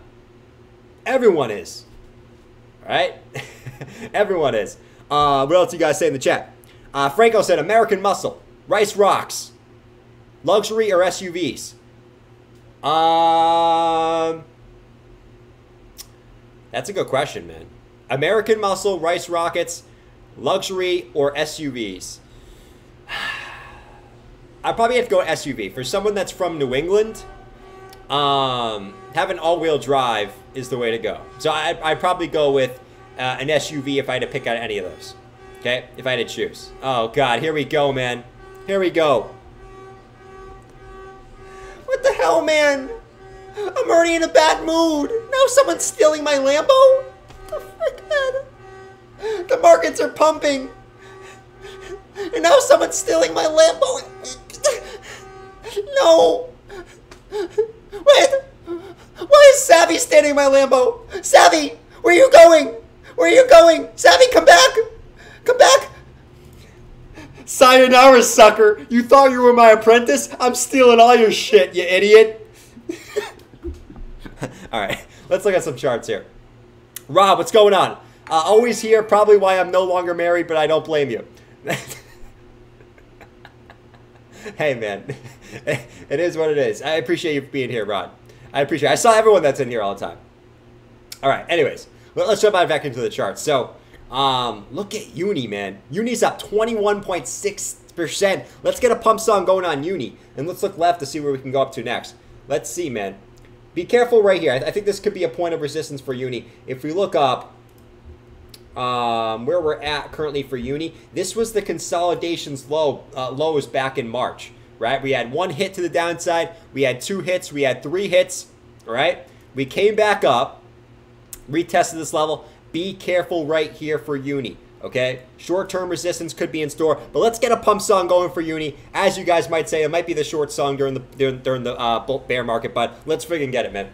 Everyone is. All right? Everyone is. What else you guys say in the chat? Franco said, American muscle. Rice rocks. Luxury or SUVs? That's a good question, man. American muscle, rice rockets, luxury or SUVs? I probably have to go SUV. For someone that's from New England, having all-wheel drive is the way to go. So I'd probably go with an SUV if I had to pick out any of those. Okay? If I had to choose. Oh, God. Here we go, man. Here we go. What the hell, man? I'm already in a bad mood. Now someone's stealing my Lambo? The frick, man? The markets are pumping. And now someone's stealing my Lambo. No. Wait. Why is Savvy standing in my Lambo? Savvy, where are you going? Where are you going? Savvy, come back. Come back. Sayonara, sucker. You thought you were my apprentice? I'm stealing all your shit, you idiot. All right. Let's look at some charts here. Rob, what's going on? Always here. Probably why I'm no longer married, but I don't blame you. Hey, man. It is what it is. I appreciate you being here, Rod. I appreciate it. I saw everyone that's in here all the time. All right. Anyways, let's jump back into the charts. So look at Uni, man. Uni's up 21.6%. Let's get a pump song going on Uni. And let's look left to see where we can go up to next. Let's see, man. Be careful right here. I think this could be a point of resistance for Uni. If we look up where we're at currently for Uni, this was the consolidation's lows back in March. Right? We had one hit to the downside. We had two hits. We had three hits. All right? We came back up, retested this level. Be careful right here for Uni. Okay? Short-term resistance could be in store. But let's get a pump song going for Uni. As you guys might say, it might be the short song during the bear market. But let's friggin' get it, man.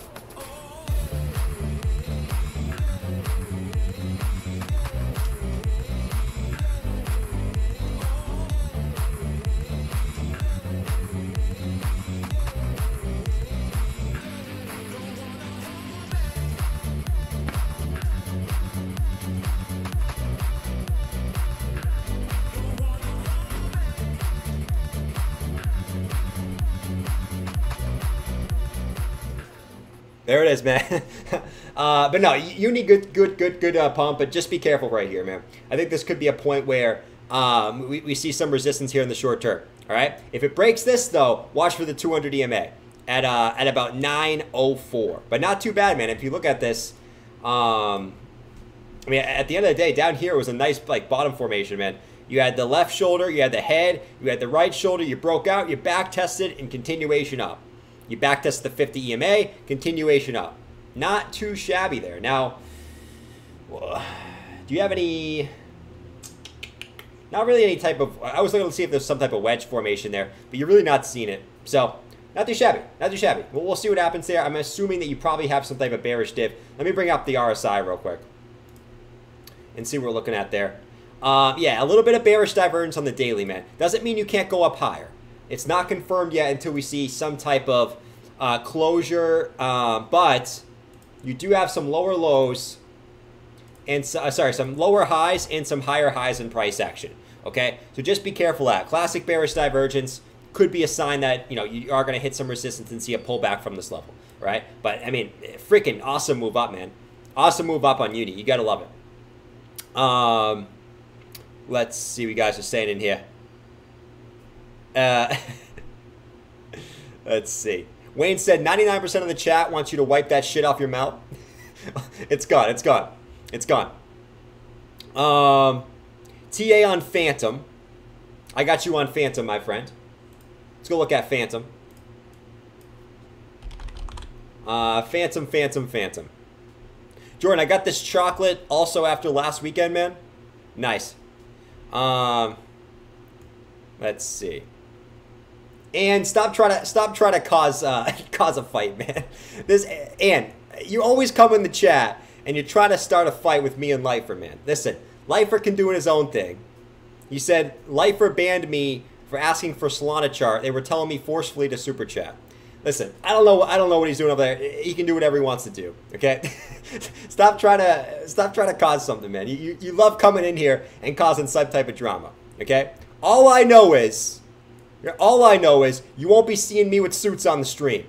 There it is, man. But no, you need good pump, but just be careful right here, man. I think this could be a point where we see some resistance here in the short term, all right? If it breaks this, though, watch for the 200 EMA at about 9.04. But not too bad, man. If you look at this, I mean, at the end of the day, down here was a nice like bottom formation, man. You had the left shoulder, you had the head, you had the right shoulder, you broke out, you back tested, and continuation up. You backtest the 50 EMA, continuation up. Not too shabby there. Now, do you have any, not really any type of, I was looking to see if there's some type of wedge formation there, but you're really not seeing it. So Not too shabby. Not too shabby. Well, we'll see what happens there. I'm assuming that you probably have some type of bearish dip. Let me bring up the RSI real quick and see what we're looking at there. Yeah, a little bit of bearish divergence on the daily, man. Doesn't mean you can't go up higher. It's not confirmed yet until we see some type of closure, but you do have some lower lows and some lower highs and some higher highs in price action. Okay, so just be careful at classic bearish divergence. Could be a sign that, you know, you are going to hit some resistance and see a pullback from this level, right? But I mean, freaking awesome move up, man. Awesome move up on Uni. You got to love it. Let's see what you guys are saying in here. Let's see. Wayne said 99% of the chat wants you to wipe that shit off your mouth. It's gone. It's gone. It's gone. TA on Fantom. I got you on Fantom, my friend. Let's go look at Fantom. Fantom. Jordan, I got this chocolate also after last weekend, man. Nice. Let's see. And stop trying to cause a fight, man. And you always come in the chat and you're trying to start a fight with me and Lifer, man. Listen, Lifer can do his own thing. You said Lifer banned me for asking for Solana chart. They were telling me forcefully to super chat. Listen, I don't know what he's doing over there. He can do whatever he wants to do. Okay, stop trying to cause something, man. You love coming in here and causing some type of drama. Okay, all I know is you won't be seeing me with suits on the stream.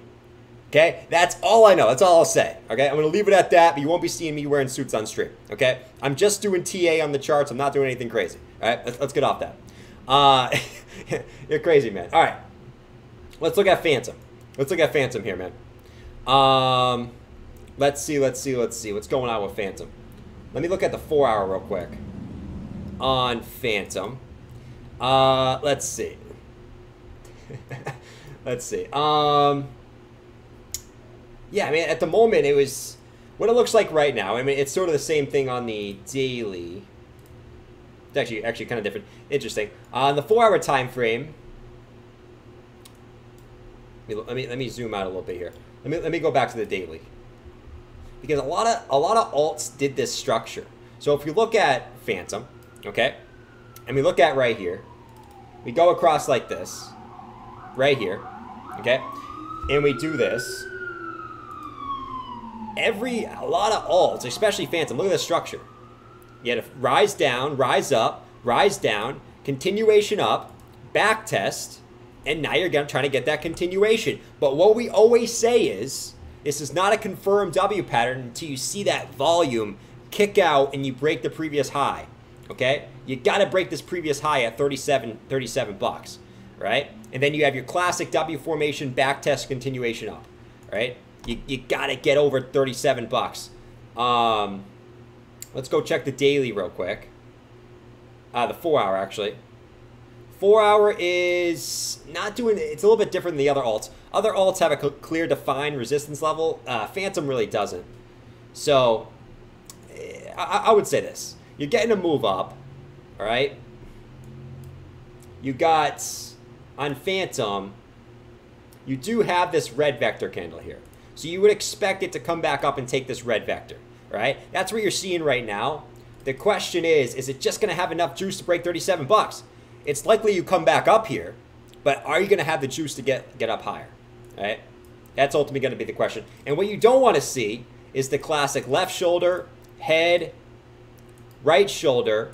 Okay, that's all I know. That's all I'll say. Okay, I'm gonna leave it at that. But you won't be seeing me wearing suits on stream. Okay, I'm just doing TA on the charts. I'm not doing anything crazy. All right, let's get off that. You're crazy, man. All right, let's look at Fantom. Let's look at Fantom here, man. Let's see what's going on with Fantom. Let me look at the 4-hour real quick on Fantom. Let's see. Let's see. Yeah, I mean, at the moment, it was what it looks like right now. I mean, it's sort of the same thing on the daily. It's actually kind of different. Interesting. On the 4-hour time frame, let me zoom out a little bit here. Let me go back to the daily, because a lot of alts did this structure. So if you look at Fantom, okay, and we look at right here, we go across like this, right here, okay, and we do this. A lot of alts, especially Fantom. Look at the structure. You had a rise down, rise up, rise down, continuation up, back test, and now you're trying to get that continuation. But what we always say is, this is not a confirmed W pattern until you see that volume kick out and you break the previous high. Okay, you got to break this previous high at 37 bucks, right? And then you have your classic W formation, back test, continuation up, right? You got to get over 37 bucks. Let's go check the daily real quick. The 4-hour, actually. 4-hour is not doing, it's a little bit different than the other alts. Other alts have a clear defined resistance level. Fantom really doesn't. So I would say this. You're getting a move up, all right? You got, on Fantom, you do have this red vector candle here. So you would expect it to come back up and take this red vector, right? That's what you're seeing right now. The question is it just gonna have enough juice to break 37 bucks? It's likely you come back up here, but are you gonna have the juice to get up higher, right? That's ultimately gonna be the question. And what you don't wanna see is the classic left shoulder, head, right shoulder,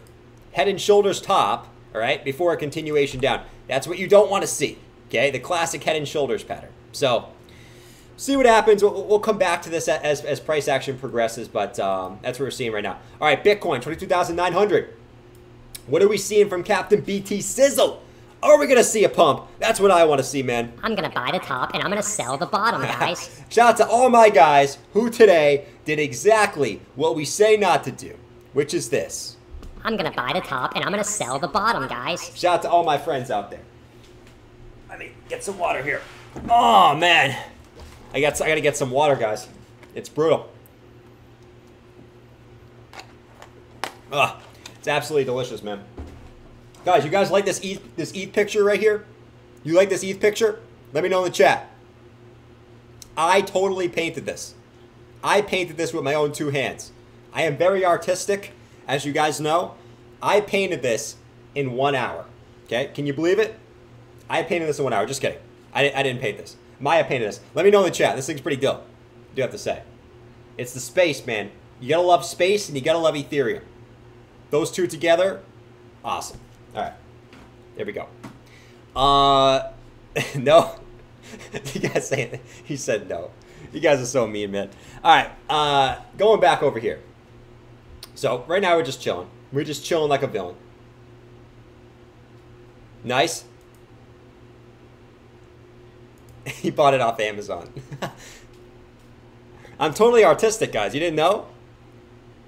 head and shoulders top, all right, before a continuation down. That's what you don't wanna see, okay? The classic head and shoulders pattern. So, see what happens. We'll come back to this as price action progresses, but that's what we're seeing right now. All right, Bitcoin, 22,900. What are we seeing from Captain BT Sizzle? Are we going to see a pump? That's what I want to see, man. I'm going to buy the top, and I'm going to sell the bottom, guys. Shout out to all my guys who today did exactly what we say not to do, which is this. I'm going to buy the top, and I'm going to sell the bottom, guys. Shout out to all my friends out there. Let me get some water here. Oh, man. I gotta get some water, guys. It's brutal. Ugh, it's absolutely delicious, man. Guys, you guys like this ETH picture right here? You like this ETH picture? Let me know in the chat. I totally painted this. I painted this with my own two hands. I am very artistic, as you guys know. I painted this in 1 hour. Okay, can you believe it? I painted this in 1 hour. Just kidding. I didn't paint this. Maya painted this. Let me know in the chat. This thing's pretty dope. I do have to say. It's the space, man. You gotta love space and you gotta love Ethereum. Those two together, awesome. All right, there we go. No, you guys saying he said no. You guys are so mean, man. All right, going back over here. So right now we're just chilling. We're just chilling like a villain. Nice. He bought it off Amazon. I'm totally artistic, guys. You didn't know?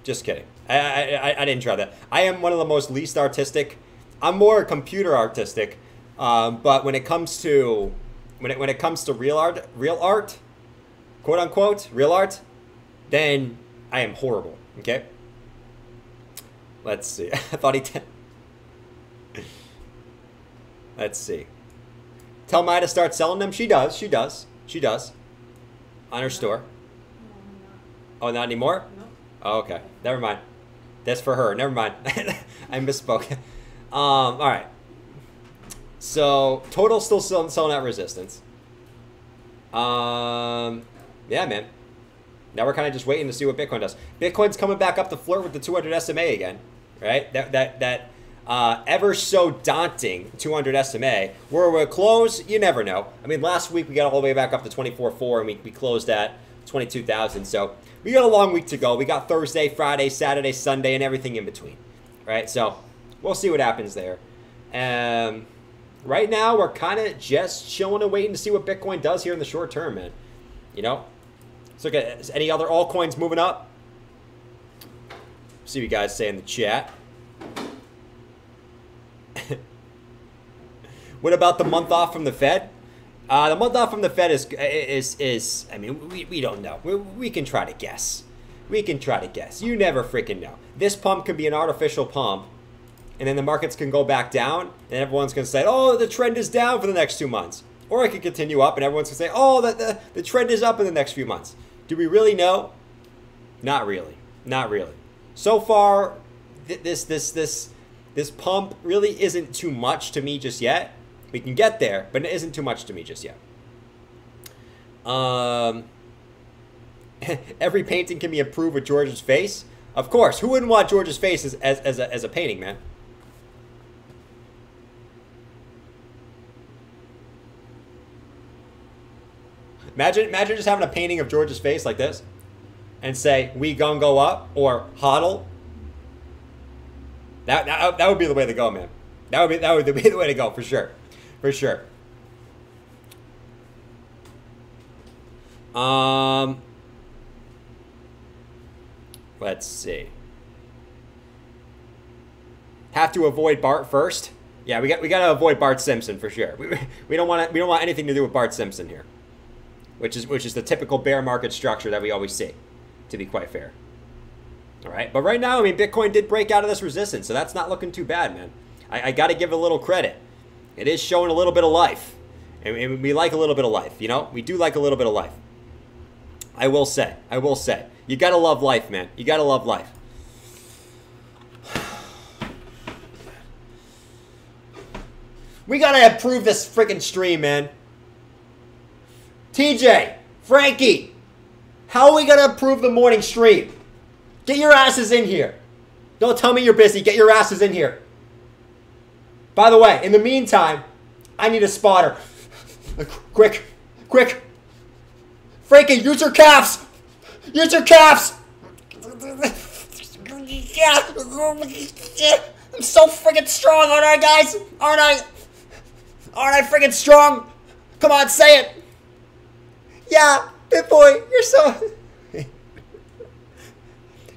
Just kidding. I didn't try that. I am one of the most least artistic. I'm more computer artistic, but when it comes to real art, quote unquote real art, then I am horrible. Okay. Let's see. I thought he did. Let's see. Tell Maya to start selling them. She does. She does. She does. On her store. Oh, not anymore? No. Oh, okay. Never mind. That's for her. Never mind. I misspoke. All right. So, total still selling out resistance. Yeah, man. Now we're kind of just waiting to see what Bitcoin does. Bitcoin's coming back up to flirt with the 200 SMA again, right? That ever so daunting 200 SMA. Where we'll close, you never know. I mean, last week we got all the way back up to 24.4 and we closed at 22,000. So we got a long week to go. We got Thursday, Friday, Saturday, Sunday, and everything in between, right? So we'll see what happens there. Right now we're kind of just chilling and waiting to see what Bitcoin does here in the short term, man. You know, let's look at any other altcoins moving up. See what you guys say in the chat. What about the month off from the Fed? The month off from the Fed is I mean, we don't know. We can try to guess. We can try to guess. You never freaking know. This pump could be an artificial pump, and then the markets can go back down, and everyone's going to say, oh, the trend is down for the next 2 months. Or it could continue up, and everyone's going to say, oh, the trend is up in the next few months. Do we really know? Not really. Not really. So far, this pump really isn't too much to me just yet. We can get there, but it isn't too much to me just yet. Every painting can be improved with George's face. Of course, who wouldn't want George's face as a painting, man? Imagine just having a painting of George's face like this and say, we gon' go up or hodl. That would be the way to go, man. That would be the way to go for sure. For sure. Let's see. Have to avoid Bart first. Yeah, we got to avoid Bart Simpson for sure. We don't want anything to do with Bart Simpson here, which is the typical bear market structure that we always see, to be quite fair. All right, but right now, I mean, Bitcoin did break out of this resistance, so that's not looking too bad, man. I got to give it a little credit. It is showing a little bit of life. And we like a little bit of life, you know? We do like a little bit of life. I will say. You got to love life, man. You got to love life. We got to improve this freaking stream, man. TJ, Frankie, how are we going to improve the morning stream? Get your asses in here. Don't tell me you're busy. Get your asses in here. By the way, in the meantime, I need a spotter. Quick. Frankie, use your calves. Use your calves. I'm so friggin' strong, aren't I, guys? Aren't I friggin' strong? Come on, say it. Yeah, BitBoy, you're so...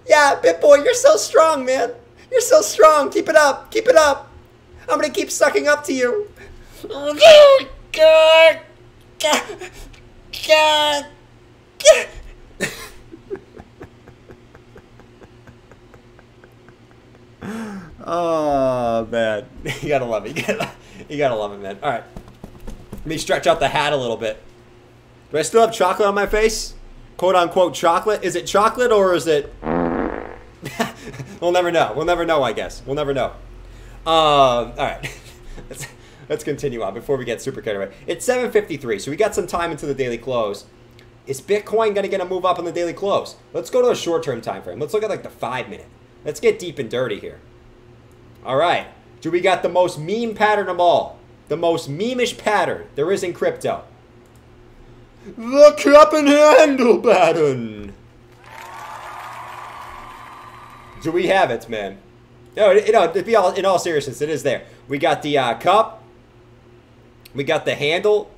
Yeah, BitBoy, you're so strong, man. You're so strong. Keep it up. Keep it up. I'm gonna keep sucking up to you. Oh man, you gotta love it. You gotta love it, man. All right, let me stretch out the hat a little bit. Do I still have chocolate on my face? Quote unquote chocolate. Is it chocolate or is it? We'll never know. We'll never know, I guess. We'll never know. All right. Let's continue on before we get super carried away. It's 7:53, so we got some time into the daily close. Is Bitcoin going to get a move up on the daily close? Let's go to a short-term time frame. Let's look at like the 5-minute. Let's get deep and dirty here. All right. Do we got the most meme pattern of all? The most meme-ish pattern there is in crypto. The cup and handle pattern. Do we have it, man? No, in all seriousness, it is there. We got the cup. We got the handle.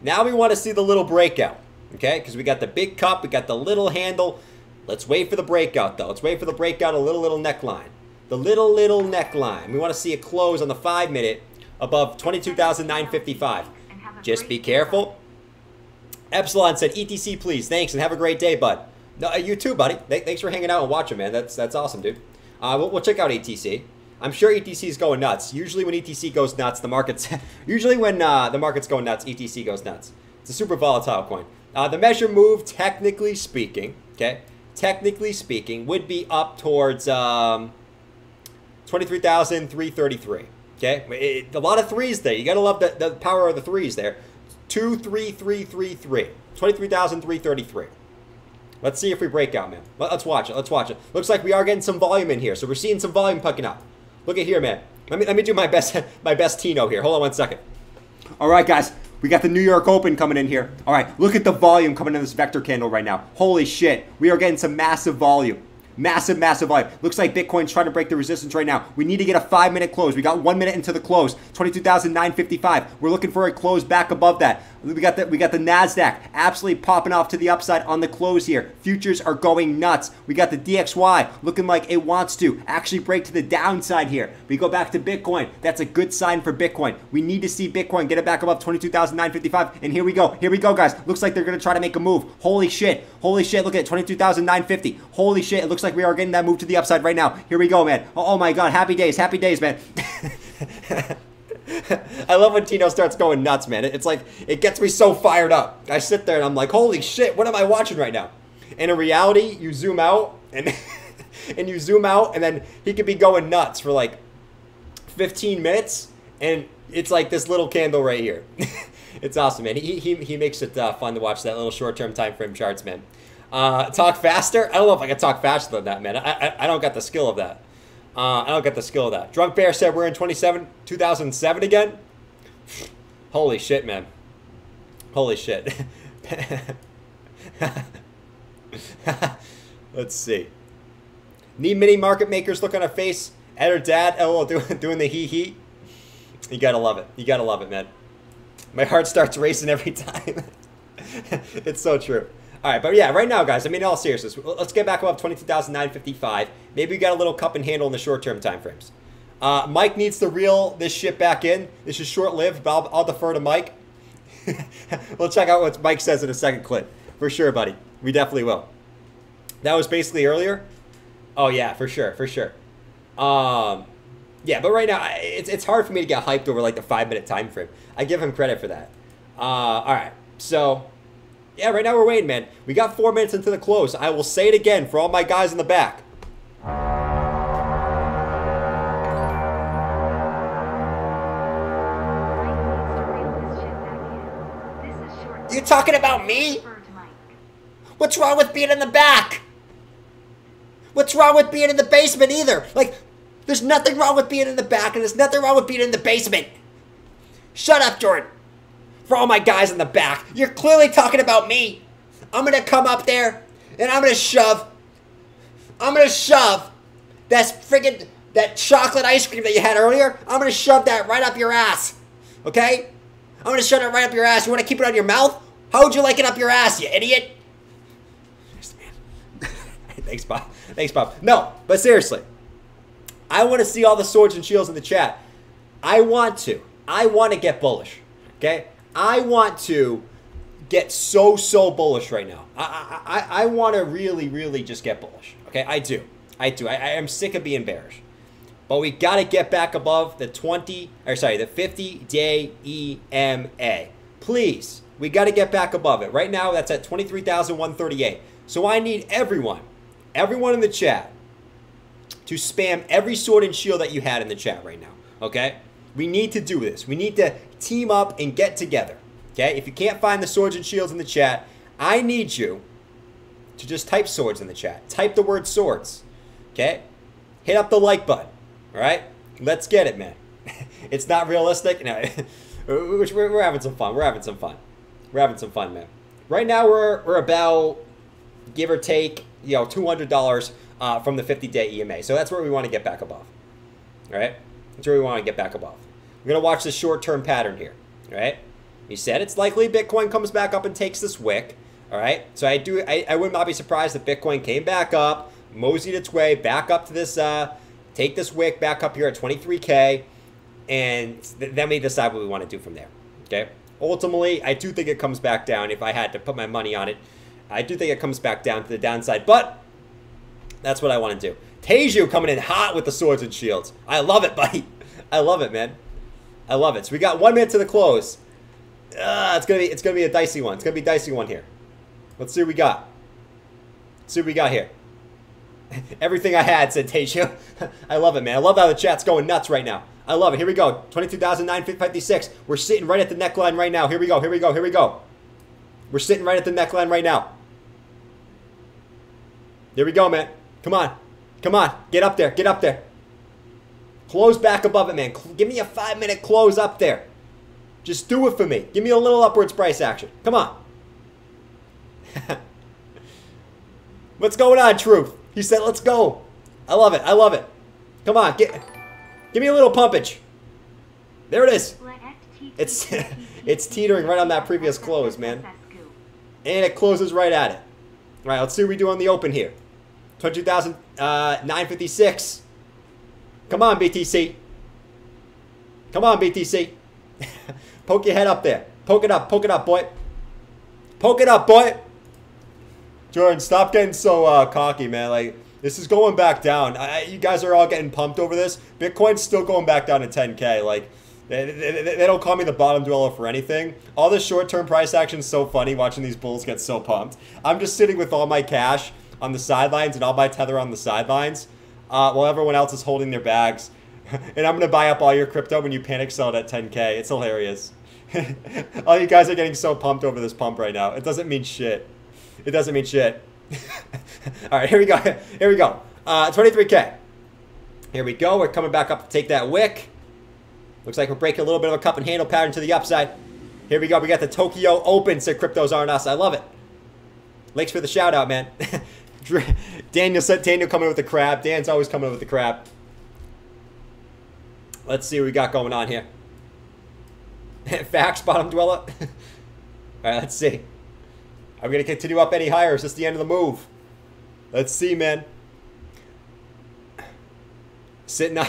Now we want to see the little breakout, okay? Because we got the big cup. We got the little handle. Let's wait for the breakout, though. Let's wait for the breakout, a little neckline. The little neckline. We want to see a close on the 5-minute above 22,955. Just be careful. Epsilon said, ETC, please. Thanks, and have a great day, bud. No, you too, buddy. Thanks for hanging out and watching, man. That's awesome, dude. We'll check out ETC. I'm sure ETC is going nuts. Usually when ETC goes nuts, the market's... Usually when the market's going nuts, ETC goes nuts. It's a super volatile coin. The measure move, technically speaking, okay? Technically speaking, would be up towards 23,333, okay? A lot of threes there. You got to love the power of the threes there. 23333. 23,333. Let's see if we break out, man. Let's watch it. Let's watch it. Looks like we are getting some volume in here. So we're seeing some volume pucking up. Look at here, man. Let me do my best Tino here. Hold on one second. All right, guys. We got the New York Open coming in here. All right. Look at the volume coming in this vector candle right now. Holy shit. We are getting some massive volume. Massive, massive volume. Looks like Bitcoin's trying to break the resistance right now. We need to get a 5-minute close. We got 1 minute into the close. 22,955. We're looking for a close back above that. We got the Nasdaq absolutely popping off to the upside on the close here. Futures are going nuts. We got the DXY looking like it wants to actually break to the downside here. We go back to Bitcoin. That's a good sign for Bitcoin. We need to see Bitcoin get it back above 22,955. And here we go. Here we go, guys. Looks like they're going to try to make a move. Holy shit. Holy shit. Look at it. 22,950. Holy shit. It looks like we are getting that move to the upside right now. Here we go, man. Oh my God. Happy days. Happy days, man. I love when Tino starts going nuts, man. It's like, it gets me so fired up. I sit there and I'm like, holy shit, what am I watching right now? And in reality, you zoom out and you zoom out and then he could be going nuts for like 15 minutes. And it's like this little candle right here. It's awesome, man. He makes it fun to watch that little short-term time frame charts, man. Talk faster. I don't know if I can talk faster than that, man. I don't got the skill of that. I don't get the skill of that. Drunk Bear said we're in 2007 again. Holy shit, man. Holy shit. Let's see. Need mini market makers look on her face at her dad. LOL, doing the hee-hee. You gotta love it. You gotta love it, man. My heart starts racing every time. It's so true. All right, but yeah, right now, guys, I mean, in all seriousness, let's get back above 22,955. Maybe we got a little cup and handle in the short-term timeframes. Mike needs to reel this shit back in. This is short-lived, but I'll defer to Mike. We'll check out what Mike says in a second clip. For sure, buddy. We definitely will. That was basically earlier. Oh, yeah, for sure, for sure. Yeah, but right now, it's hard for me to get hyped over, like, the 5-minute time frame. I give him credit for that. All right, so... Yeah, right now we're waiting, man. We got 4 minutes into the close. I will say it again for all my guys in the back. You talking about me? What's wrong with being in the back? What's wrong with being in the basement either? Like, there's nothing wrong with being in the back, and there's nothing wrong with being in the basement. Shut up, Jordan. For all my guys in the back, you're clearly talking about me. I'm gonna come up there and I'm gonna shove that chocolate ice cream that you had earlier. I'm gonna shove that right up your ass. Okay? I'm gonna shove it right up your ass. You wanna keep it on your mouth? How would you like it up your ass, you idiot? Thanks, Bob. Thanks, Bob. No, but seriously, I wanna see all the swords and shields in the chat. I wanna get bullish. Okay? I want to get so bullish right now. I want to really just get bullish. Okay, I do. I am sick of being bearish. But we got to get back above the 50-day EMA. please. We got to get back above it. Right now, that's at 23,138. So I need everyone in the chat to spam every sword and shield that you had in the chat right now, okay? We need to do this. We need to team up and get together, okay? If you can't find the swords and shields in the chat, I need you to just type swords in the chat. Type the word swords, okay? Hit up the like button, all right? Let's get it, man. It's not realistic. No, we're having some fun. We're having some fun, man. Right now, we're about, give or take, you know, $200 from the 50-day EMA. So that's where we want to get back above. All right? That's where we want to get back above. We're going to watch the short-term pattern here. All right? He said it's likely Bitcoin comes back up and takes this wick. All right? So I would not be surprised if Bitcoin came back up, moseyed its way back up to this, take this wick back up here at 23K, and then we decide what we want to do from there. Okay? Ultimately, I do think it comes back down. If I had to put my money on it, I do think it comes back down to the downside, but that's what I want to do. Teju coming in hot with the swords and shields. I love it, buddy. I love it, man. I love it. So we got 1 minute to the close. It's gonna be a dicey one. It's gonna be a dicey one here. Let's see what we got. Let's see what we got here. Everything I had, said Teju. I love it, man. I love how the chat's going nuts right now. I love it. Here we go. 22,956. We're sitting right at the neckline right now. Here we go. Here we go. Here we go. We're sitting right at the neckline right now. There we go, man. Come on. Come on. Get up there. Get up there. Close back above it, man. Give me a 5-minute close up there. Just do it for me. Give me a little upwards price action. Come on. What's going on, Truth? He said, let's go. I love it. I love it. Come on. Give me a little pumpage. There it is. It's teetering right on that previous close, man. And it closes right at it. All right, let's see what we do on the open here. 22,956. Come on, BTC. Come on, BTC. Poke your head up there. Poke it up. Poke it up, boy. Poke it up, boy. Jordan, stop getting so cocky, man. Like, this is going back down. You guys are all getting pumped over this. Bitcoin's still going back down to 10K. Like, they don't call me the bottom dweller for anything. All this short-term price action is so funny, watching these bulls get so pumped. I'm just sitting with all my cash on the sidelines and all my tether on the sidelines while everyone else is holding their bags. And I'm going to buy up all your crypto when you panic sell it at 10K. It's hilarious. All you guys are getting so pumped over this pump right now. It doesn't mean shit. It doesn't mean shit. All right, here we go. Here we go. 23K. Here we go. We're coming back up to take that wick. Looks like we're breaking a little bit of a cup and handle pattern to the upside. Here we go. We got the Tokyo Open. Said cryptos aren't us. I love it. Thanks for the shout out, man. Daniel said Daniel coming with the crab. Dan's always coming with the crab. Let's see what we got going on here. Facts, bottom dweller. All right, let's see. Are we going to continue up any higher? Is this the end of the move? Let's see, man. Sitting up.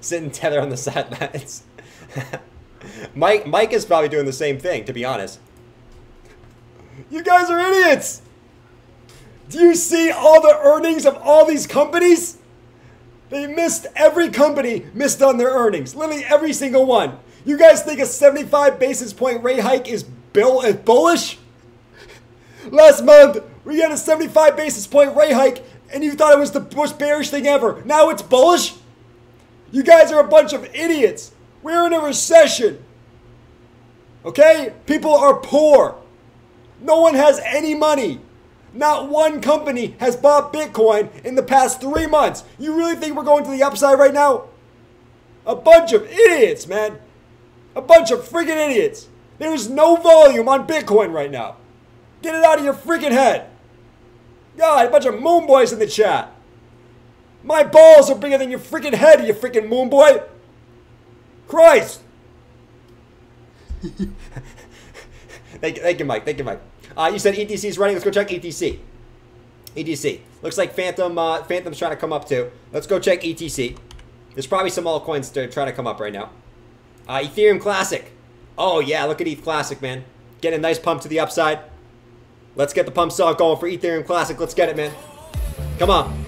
Sitting tether on the sidelines. Mike is probably doing the same thing, to be honest. You guys are idiots. Do you see all the earnings of all these companies? They missed. Every company missed on their earnings. Literally every single one. You guys think a 75 basis point rate hike is bullish? Last month, we had a 75 basis point rate hike, and you thought it was the most bearish thing ever. Now it's bullish? You guys are a bunch of idiots. We're in a recession. Okay? People are poor. No one has any money. Not one company has bought Bitcoin in the past 3 months. You really think we're going to the upside right now? A bunch of idiots, man. A bunch of freaking idiots. There is no volume on Bitcoin right now. Get it out of your freaking head. God, a bunch of moon boys in the chat. My balls are bigger than your freaking head, you freaking moon boy. Christ. Thank you, Mike. Thank you, Mike. You said ETC is running. Let's go check ETC. ETC. Looks like Phantom's trying to come up too. Let's go check ETC. There's probably some altcoins that are trying to come up right now. Ethereum Classic. Oh, yeah. Look at ETH Classic, man. Getting a nice pump to the upside. Let's get the pump saw going for Ethereum Classic. Let's get it, man. Come on.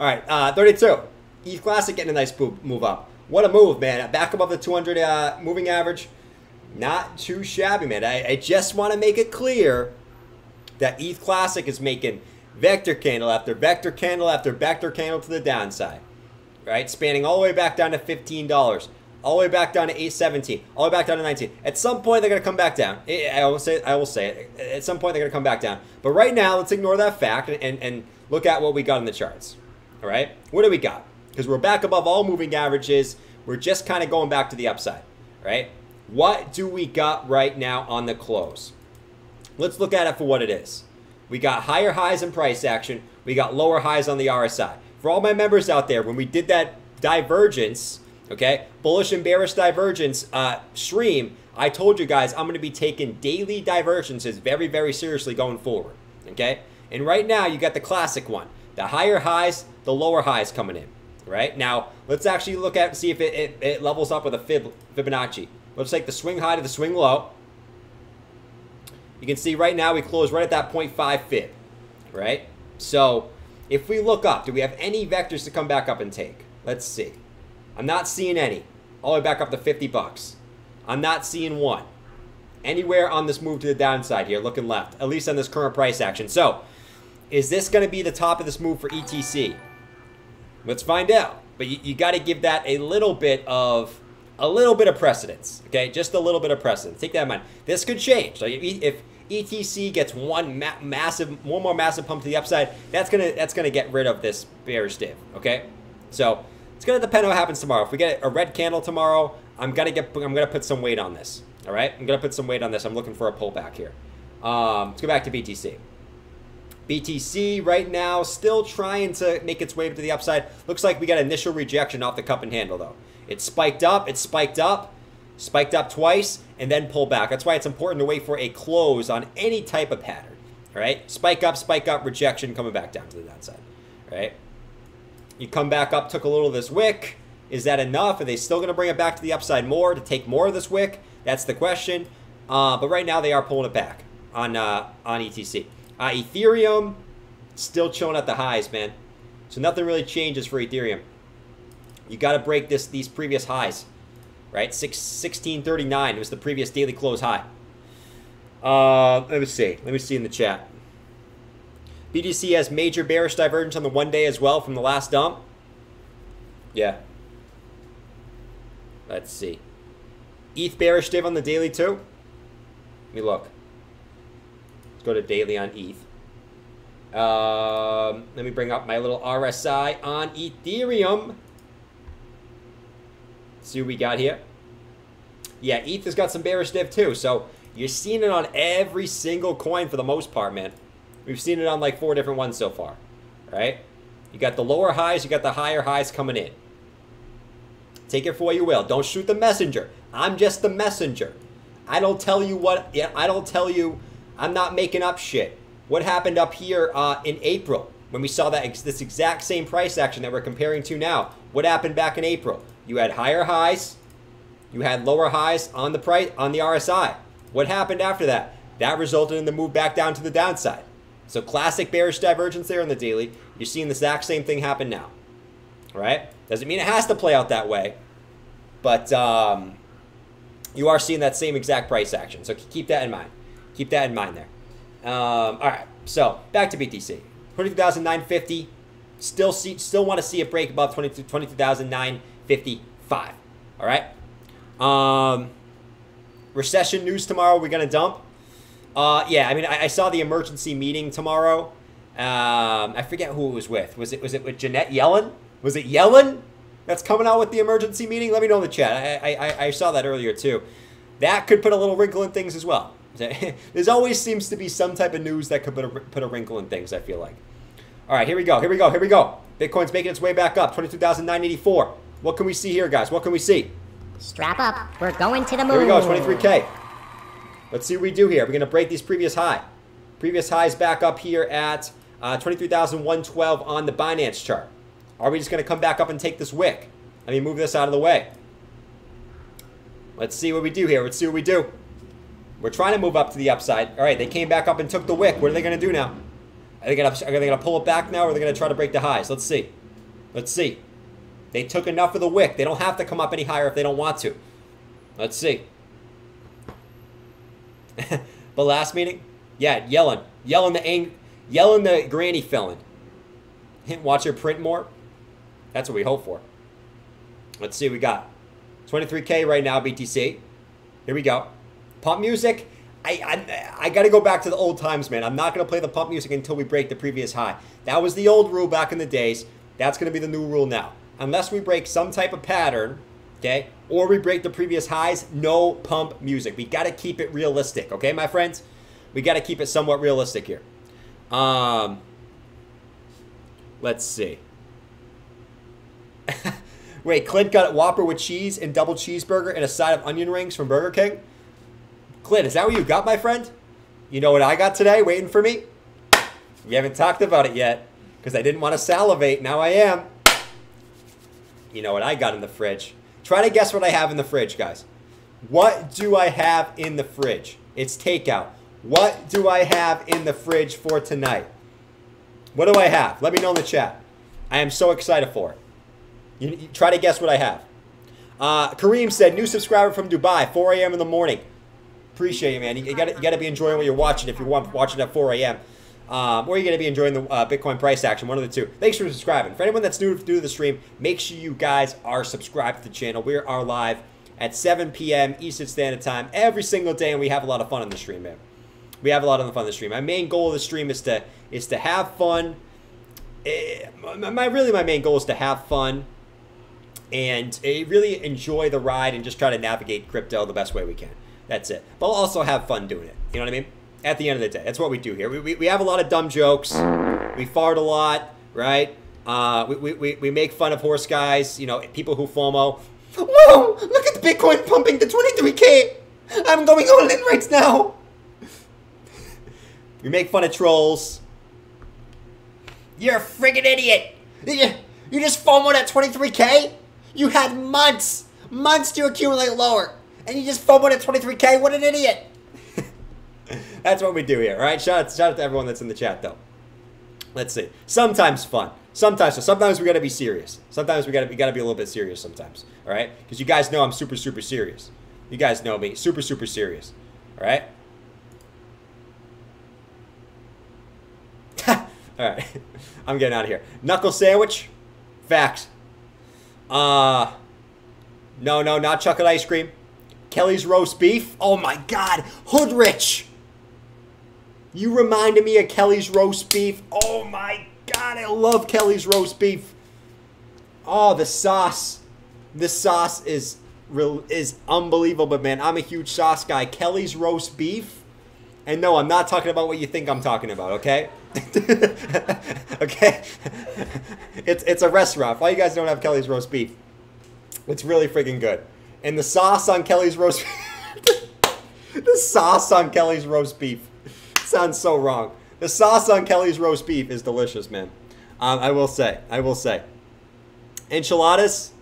All right, 32. ETH Classic getting a nice move up. What a move, man. Back above the 200 moving average. Not too shabby, man. I just want to make it clear that ETH Classic is making vector candle after vector candle after vector candle to the downside, right? Spanning all the way back down to $15, all the way back down to 817, all the way back down to 19. At some point, they're going to come back down. I will say it. At some point, they're going to come back down. But right now, let's ignore that fact and look at what we got in the charts, all right? What do we got? Because we're back above all moving averages. We're just kind of going back to the upside, right? What do we got right now on the close? Let's look at it for what it is. We got higher highs in price action. We got lower highs on the RSI. For all my members out there, when we did that divergence, okay, bullish and bearish divergence stream, I told you guys I'm going to be taking daily divergences very, very seriously going forward, okay? And right now, you got the classic one. The higher highs, the lower highs coming in. Right now, let's actually look at and see if it levels up with a Fibonacci. Let's take the swing high to the swing low. You can see right now we close right at that 0.5 Fib, right? So if we look up, do we have any vectors to come back up and take? Let's see. I'm not seeing any. All the way back up to $50. I'm not seeing one anywhere on this move to the downside here, looking left, at least on this current price action. So is this going to be the top of this move for ETC? Let's find out. But you got to give that a little bit of precedence, okay? Just a little bit of precedence. Take that in mind. This could change. Like if ETC gets one more massive pump to the upside, that's gonna get rid of this bearish div, okay? So it's gonna depend on what happens tomorrow. If we get a red candle tomorrow, I'm gonna put some weight on this. All right, I'm gonna put some weight on this. I'm looking for a pullback here. Let's go back to BTC. BTC right now still trying to make its way to the upside. Looks like we got initial rejection off the cup and handle though. It spiked up twice, and then pulled back. That's why it's important to wait for a close on any type of pattern. All right, spike up, rejection, coming back down to the downside. All right, you come back up, took a little of this wick. Is that enough? Are they still going to bring it back to the upside more to take more of this wick? That's the question. But right now they are pulling it back on ETC. Ethereum still chilling at the highs, man. So nothing really changes for Ethereum. You got to break these previous highs, right? 1639 was the previous daily close high. Let me see. Let me see in the chat. BTC has major bearish divergence on the 1 day as well from the last dump. Yeah. Let's see. ETH bearish div on the daily too. Let me look. Let's go to daily on ETH. Let me bring up my little RSI on Ethereum. See what we got here. Yeah, ETH has got some bearish div too. So you're seeing it on every single coin for the most part, man. We've seen it on like 4 different ones so far, right? You got the lower highs, you got the higher highs coming in. Take it for what you will. Don't shoot the messenger. I'm just the messenger. I don't tell you what. Yeah, I don't tell you. I'm not making up shit. What happened up here in April when we saw that this exact same price action that we're comparing to now? What happened back in April? You had higher highs, you had lower highs on the price on the RSI. What happened after that? That resulted in the move back down to the downside. So classic bearish divergence there on the daily. You're seeing the exact same thing happen now. All right? Doesn't mean it has to play out that way, but you are seeing that same exact price action. So keep that in mind. Keep that in mind there. All right, so back to BTC. 22,950. Still want to see it break above 22,955. All right. Recession news tomorrow. We're gonna dump. Yeah. I mean, I saw the emergency meeting tomorrow. I forget who it was with. Was it with Jeanette Yellen? Was it Yellen that's coming out with the emergency meeting? Let me know in the chat. I saw that earlier too. That could put a little wrinkle in things as well. There's always seems to be some type of news that could put a wrinkle in things, I feel like. All right, here we go. Bitcoin's making its way back up, 22,984. What can we see here, guys? What can we see? Strap up. We're going to the moon. Here we go, 23K. Let's see what we do here. We're going to break these previous high. Previous highs back up here at 23,112 on the Binance chart. Are we just going to come back up and take this wick? Let me move this out of the way. Let's see what we do here. Let's see what we do. We're trying to move up to the upside. All right, they came back up and took the wick. What are they going to do now? Are they going to pull it back now, or are they going to try to break the highs? Let's see. Let's see. They took enough of the wick. They don't have to come up any higher if they don't want to. Let's see. But last meeting, yeah, yelling the granny felon. Watch her print more. That's what we hope for. Let's see what we got. 23K right now, BTC. Here we go. Pump music. I got to go back to the old times, man. I'm not going to play the pump music until we break the previous high. That was the old rule back in the days. That's going to be the new rule now. Unless we break some type of pattern, okay, or we break the previous highs, no pump music. We got to keep it realistic, okay, my friends? We got to keep it somewhat realistic here. Let's see. Wait, Clint got a Whopper with cheese and double cheeseburger and a side of onion rings from Burger King? Clint, is that what you got, my friend? You know what I got today waiting for me? We haven't talked about it yet because I didn't want to salivate. Now I am. You know what I got in the fridge. Try to guess what I have in the fridge, guys. What do I have in the fridge? It's takeout. What do I have in the fridge for tonight? What do I have? Let me know in the chat. I am so excited for it. You try to guess what I have. Kareem said, new subscriber from Dubai, 4 a.m. in the morning. Appreciate you, man. You gotta be enjoying what you're watching if you're watching at 4 a.m. Or you're gonna be enjoying the Bitcoin price action, one of the two. Thanks for subscribing. For anyone that's new to the stream, make sure you guys are subscribed to the channel. We are live at 7 p.m. Eastern Standard Time every single day, and we have a lot of fun on the stream, man. We have a lot of fun on the stream. My main goal of the stream is to have fun. My main goal is to have fun. And really enjoy the ride and just try to navigate crypto the best way we can. That's it. But we'll also have fun doing it. You know what I mean? At the end of the day, that's what we do here. We have a lot of dumb jokes. We fart a lot, right? We make fun of horse guys, you know, people who FOMO. Whoa, look at the Bitcoin pumping to 23K. I'm going all in right now. We make fun of trolls. You're a friggin' idiot. You just FOMO'd at 23K? You had months to accumulate lower, and you just FOMO'd at 23K. What an idiot! That's what we do here, all right? Shout out to everyone that's in the chat, though. Let's see. Sometimes fun, sometimes so. Sometimes we gotta be serious. Sometimes we gotta be a little bit serious sometimes, all right? Because you guys know I'm super serious. You guys know me, super serious, all right? all right, I'm getting out of here. Knuckle sandwich, facts. No, not chocolate ice cream. Kelly's Roast Beef. Oh my God, Hoodrich. You reminded me of Kelly's Roast Beef. Oh my God, I love Kelly's Roast Beef. Oh, the sauce. The sauce is unbelievable, man. I'm a huge sauce guy. Kelly's Roast Beef. And no, I'm not talking about what you think I'm talking about, okay? okay? It's a restaurant. Why you guys don't have Kelly's Roast Beef? It's really freaking good. And the sauce on Kelly's Roast Beef. the sauce on Kelly's Roast Beef. Sounds so wrong. The sauce on Kelly's Roast Beef is delicious, man. I will say. Enchiladas?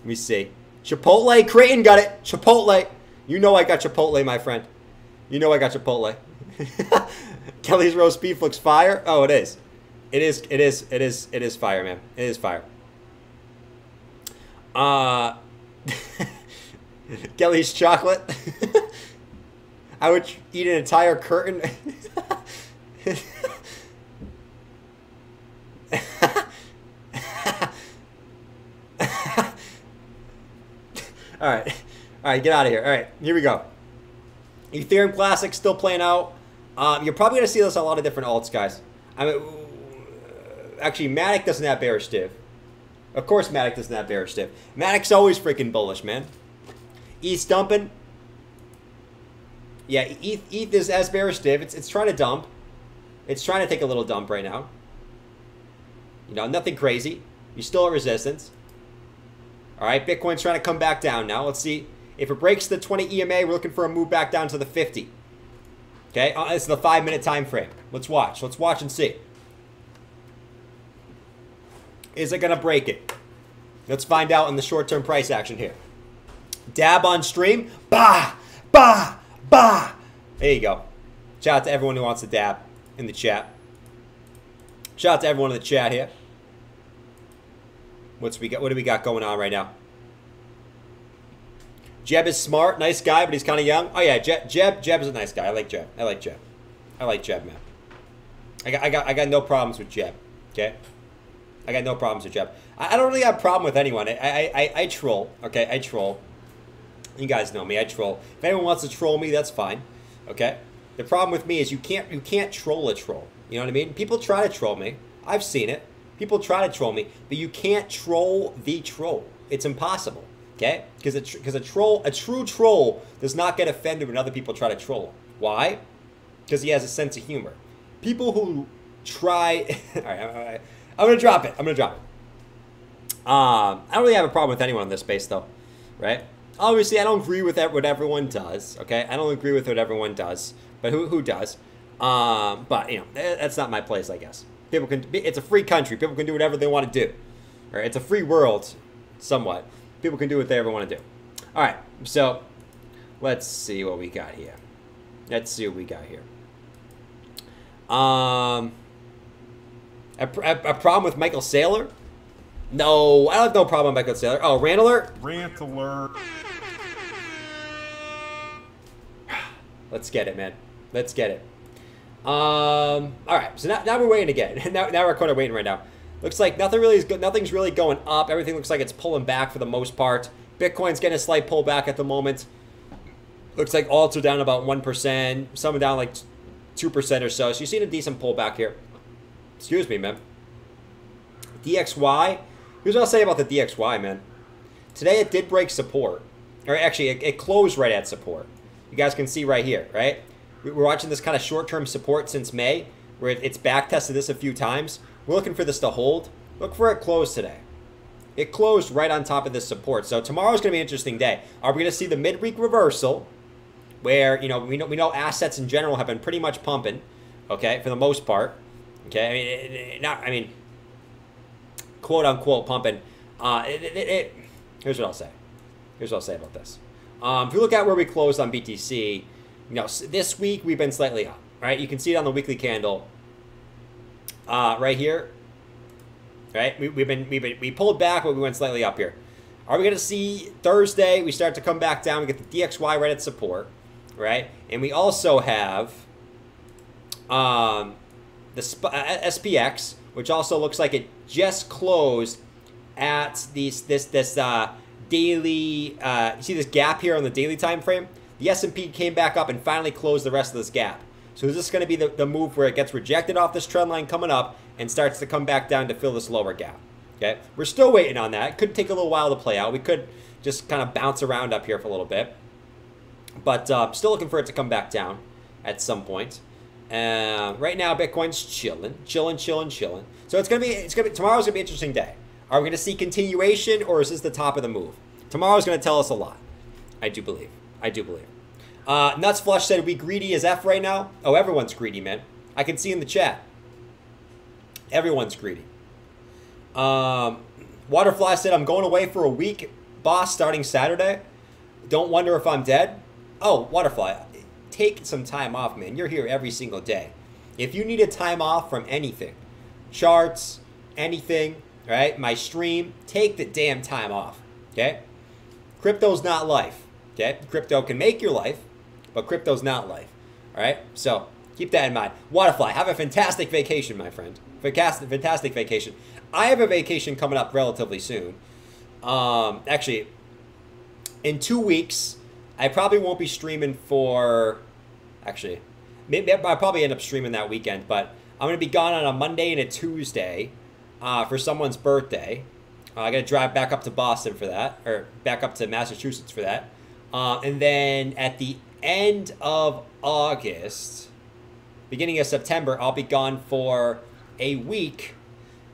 Let me see. Chipotle. Creighton got it. Chipotle. You know I got Chipotle, my friend. You know I got Chipotle. Kelly's Roast Beef looks fire. Oh, it is. It is fire, man. It is fire. Kelly's chocolate. I would eat an entire curtain. All right, get out of here. All right, here we go. Ethereum Classic still playing out. You're probably going to see this on a lot of different alts, guys. I mean, actually, Matic doesn't have bearish div. Of course, Matic doesn't have bearish div. Matic's always freaking bullish, man. ETH dumping. Yeah, ETH is as bearish div. It's trying to dump. It's trying to take a little dump right now. You know, nothing crazy. You're still at resistance. All right, Bitcoin's trying to come back down now. Let's see. If it breaks the 20 EMA, we're looking for a move back down to the 50. Okay, this is the 5-minute time frame. Let's watch. Let's watch and see. Is it going to break it? Let's find out in the short-term price action here. Dab on stream. Bah! Bah! Bah! There you go. Shout out to everyone who wants to dab in the chat. Shout out to everyone in the chat here. What do we got going on right now? Jeb is smart, nice guy, but he's kind of young. Oh yeah, Jeb is a nice guy. I like Jeb. I like Jeb, man. I got no problems with Jeb. Okay, I got no problems with Jeb. I don't really have a problem with anyone. I troll. Okay, I troll. You guys know me. I troll. If anyone wants to troll me, that's fine. Okay. The problem with me is you can't troll a troll. You know what I mean? People try to troll me. I've seen it. People try to troll me, but you can't troll the troll. It's impossible. Okay? Because a true troll does not get offended when other people try to troll him. Why? Because he has a sense of humor. People who try all right. I'm gonna drop it. I don't really have a problem with anyone in this space though, right? Obviously, I don't agree with what everyone does. Okay, I don't agree with what everyone does, but who does? But you know, that's not my place, I guess. People can. It's a free country. People can do whatever they want to do. All right, it's a free world, somewhat. People can do what they ever want to do. All right, so let's see what we got here. A problem with Michael Saylor? No, I don't have no problem with Michael Saylor. Oh, rant alert. Let's get it, man. Let's get it. All right, so now we're waiting again. Now we're kind of waiting right now. Looks like nothing really is good. Nothing's really going up. Everything looks like it's pulling back for the most part. Bitcoin's getting a slight pullback at the moment. Looks like alts are down about 1%. Some are down like 2% or so. So you've seen a decent pullback here. Excuse me, man. DXY. Here's what I'll say about the DXY, man. Today it did break support. Or actually, it closed right at support. You guys can see right here, right? We're watching this kind of short-term support since May, where it's back-tested this a few times. We're looking for this to hold. Look for it close today. It closed right on top of this support. So tomorrow's going to be an interesting day. Are we going to see the midweek reversal, where we know assets in general have been pretty much pumping, okay, for the most part, okay? I mean, quote-unquote pumping. Here's what I'll say. Here's what I'll say about this. If you look at where we closed on BTC, you know, this week we've been slightly up, right? You can see it on the weekly candle, right here, right? We pulled back, but we went slightly up here. Are we going to see Thursday? We start to come back down. We get the DXY right at support, right? And we also have the SPX, which also looks like it just closed at this daily. You see this gap here on the daily time frame. The S&P came back up and finally closed the rest of this gap. So is this going to be the move where it gets rejected off this trend line coming up and starts to come back down to fill this lower gap? Okay, we're still waiting on that. It could take a little while to play out. We could just kind of bounce around up here for a little bit, but still looking for it to come back down at some point. Right now, Bitcoin's chilling. So it's gonna be tomorrow's gonna be an interesting day. Are we gonna see continuation, or is this the top of the move? Tomorrow's gonna tell us a lot. I do believe. Nuts Flush said, we greedy as F right now. Oh, everyone's greedy, man. I can see in the chat. Everyone's greedy. Waterfly said, I'm going away for a week, boss, starting Saturday. Don't wonder if I'm dead. Oh, Waterfly, take some time off, man. You're here every single day. If you need a time off from anything, charts, anything, right? My stream, take the damn time off, okay? Crypto's not life. Okay, crypto can make your life, but crypto's not life. All right, so keep that in mind. Waterfly, have a fantastic vacation, my friend. Fantastic vacation. I have a vacation coming up relatively soon. Actually, in 2 weeks, I probably won't be streaming for. Actually, maybe I'll probably end up streaming that weekend, but I'm gonna be gone on a Monday and a Tuesday for someone's birthday. I gotta drive back up to Boston for that, or back up to Massachusetts for that. And then at the end of August, beginning of September, I'll be gone for a week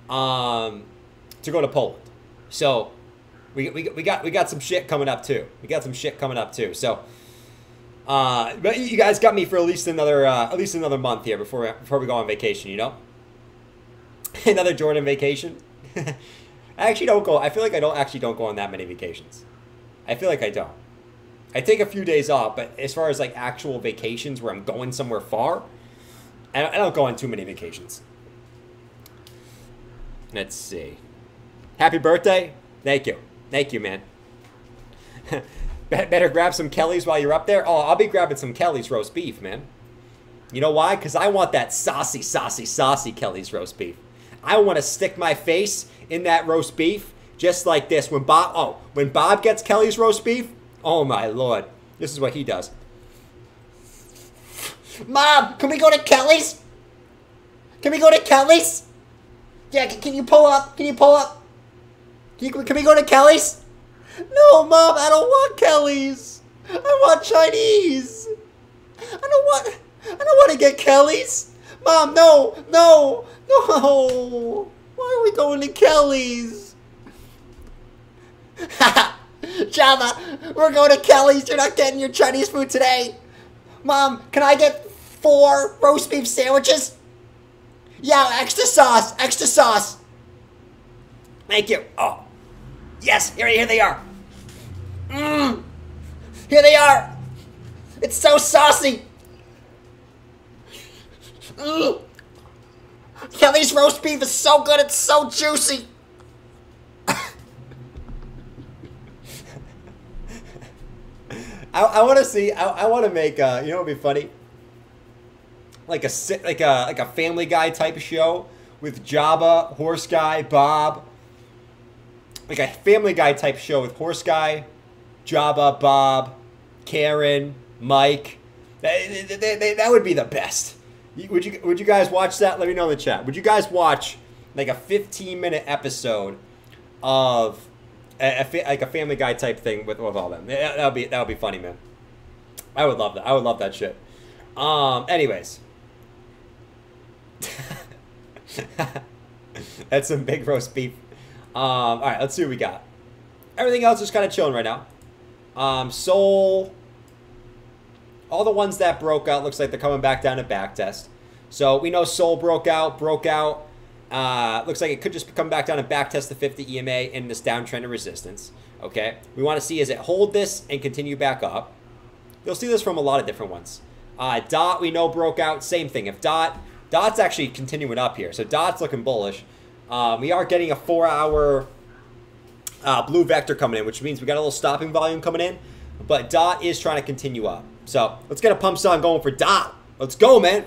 to go to Poland. So we got some shit coming up too. So but you guys got me for at least another month here before we go on vacation. You know, another Jordan vacation. I feel like I don't go on that many vacations. I feel like I don't. I take a few days off, but as far as like actual vacations where I'm going somewhere far, I don't go on too many vacations. Let's see. Happy birthday. Thank you. Thank you, man. Better grab some Kelly's while you're up there. Oh, I'll be grabbing some Kelly's roast beef, man. You know why? Because I want that saucy, saucy, saucy Kelly's roast beef. I want to stick my face in that roast beef just like this. When Bob gets Kelly's roast beef, oh my Lord. This is what he does. Mom, can we go to Kelly's? Can we go to Kelly's? Yeah, can you pull up? Can you pull up? Can we go to Kelly's? No, Mom, I don't want Kelly's. I want Chinese. I don't want to get Kelly's. Mom, no, no, no. Why are we going to Kelly's? Haha, Java, we're going to Kelly's. You're not getting your Chinese food today. Mom, can I get 4 roast beef sandwiches? Yeah, extra sauce, extra sauce. Thank you. Oh, yes, here they are. Mmm, here they are. It's so saucy. Mmm. Kelly's roast beef is so good, it's so juicy. I want to see. I want to make. You know, what'd be funny? Like a Family Guy type of show with Jabba, Horse Guy, Bob. Like a Family Guy type show with Horse Guy, Jabba, Bob, Karen, Mike. That would be the best. Would you guys watch that? Let me know in the chat. Would you guys watch like a 15-minute episode of? Like a Family Guy type thing with all them. That would be funny, man. I would love that. I would love that shit. Anyways, that's some big roast beef. All right, let's see what we got. Everything else is kind of chilling right now. Sol, all the ones that broke out looks like they're coming back down to back test. So we know Sol broke out. Looks like it could just come back down and back test the 50 EMA in this downtrend of resistance. Okay, we want to see is it hold this and continue back up. You'll see this from a lot of different ones. Dot we know broke out, same thing. If dot's actually continuing up here, so dot's looking bullish. We are getting a 4-hour blue vector coming in, which means we got a little stopping volume coming in. But dot is trying to continue up, so let's get a pump stop going for dot. Let's go, man.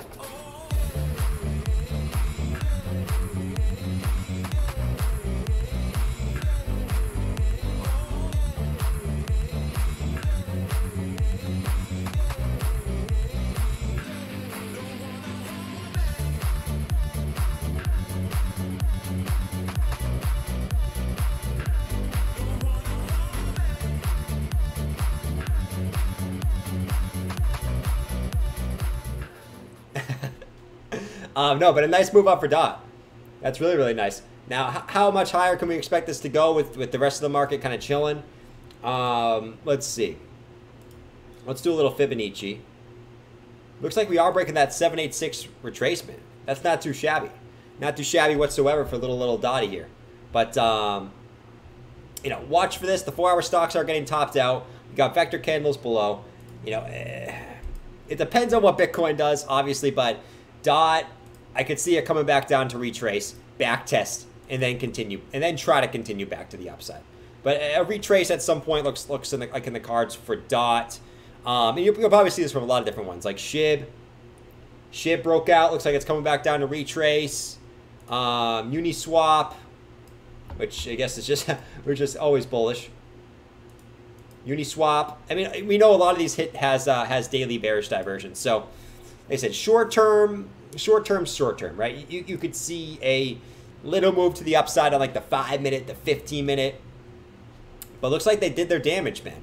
No, but a nice move up for DOT. That's really, really nice. Now, how much higher can we expect this to go with the rest of the market kind of chilling? Let's see. Let's do a little Fibonacci. Looks like we are breaking that 786 retracement. That's not too shabby. Not too shabby whatsoever for little Dottie here. But, you know, watch for this. The 4-hour stocks are getting topped out. We got vector candles below. You know, it depends on what Bitcoin does, obviously, but DOT... I could see it coming back down to retrace, back test, and then continue, and then try to continue back to the upside. But a retrace at some point looks in the, like in the cards for DOT. And you'll probably see this from a lot of different ones, like SHIB. SHIB broke out. Looks like it's coming back down to retrace. Uniswap, which I guess is just we're just always bullish. Uniswap. I mean, we know a lot of these has daily bearish divergence. So they said short term, right? You could see a little move to the upside on like the 5-minute, the 15-minute, but it looks like they did their damage, man.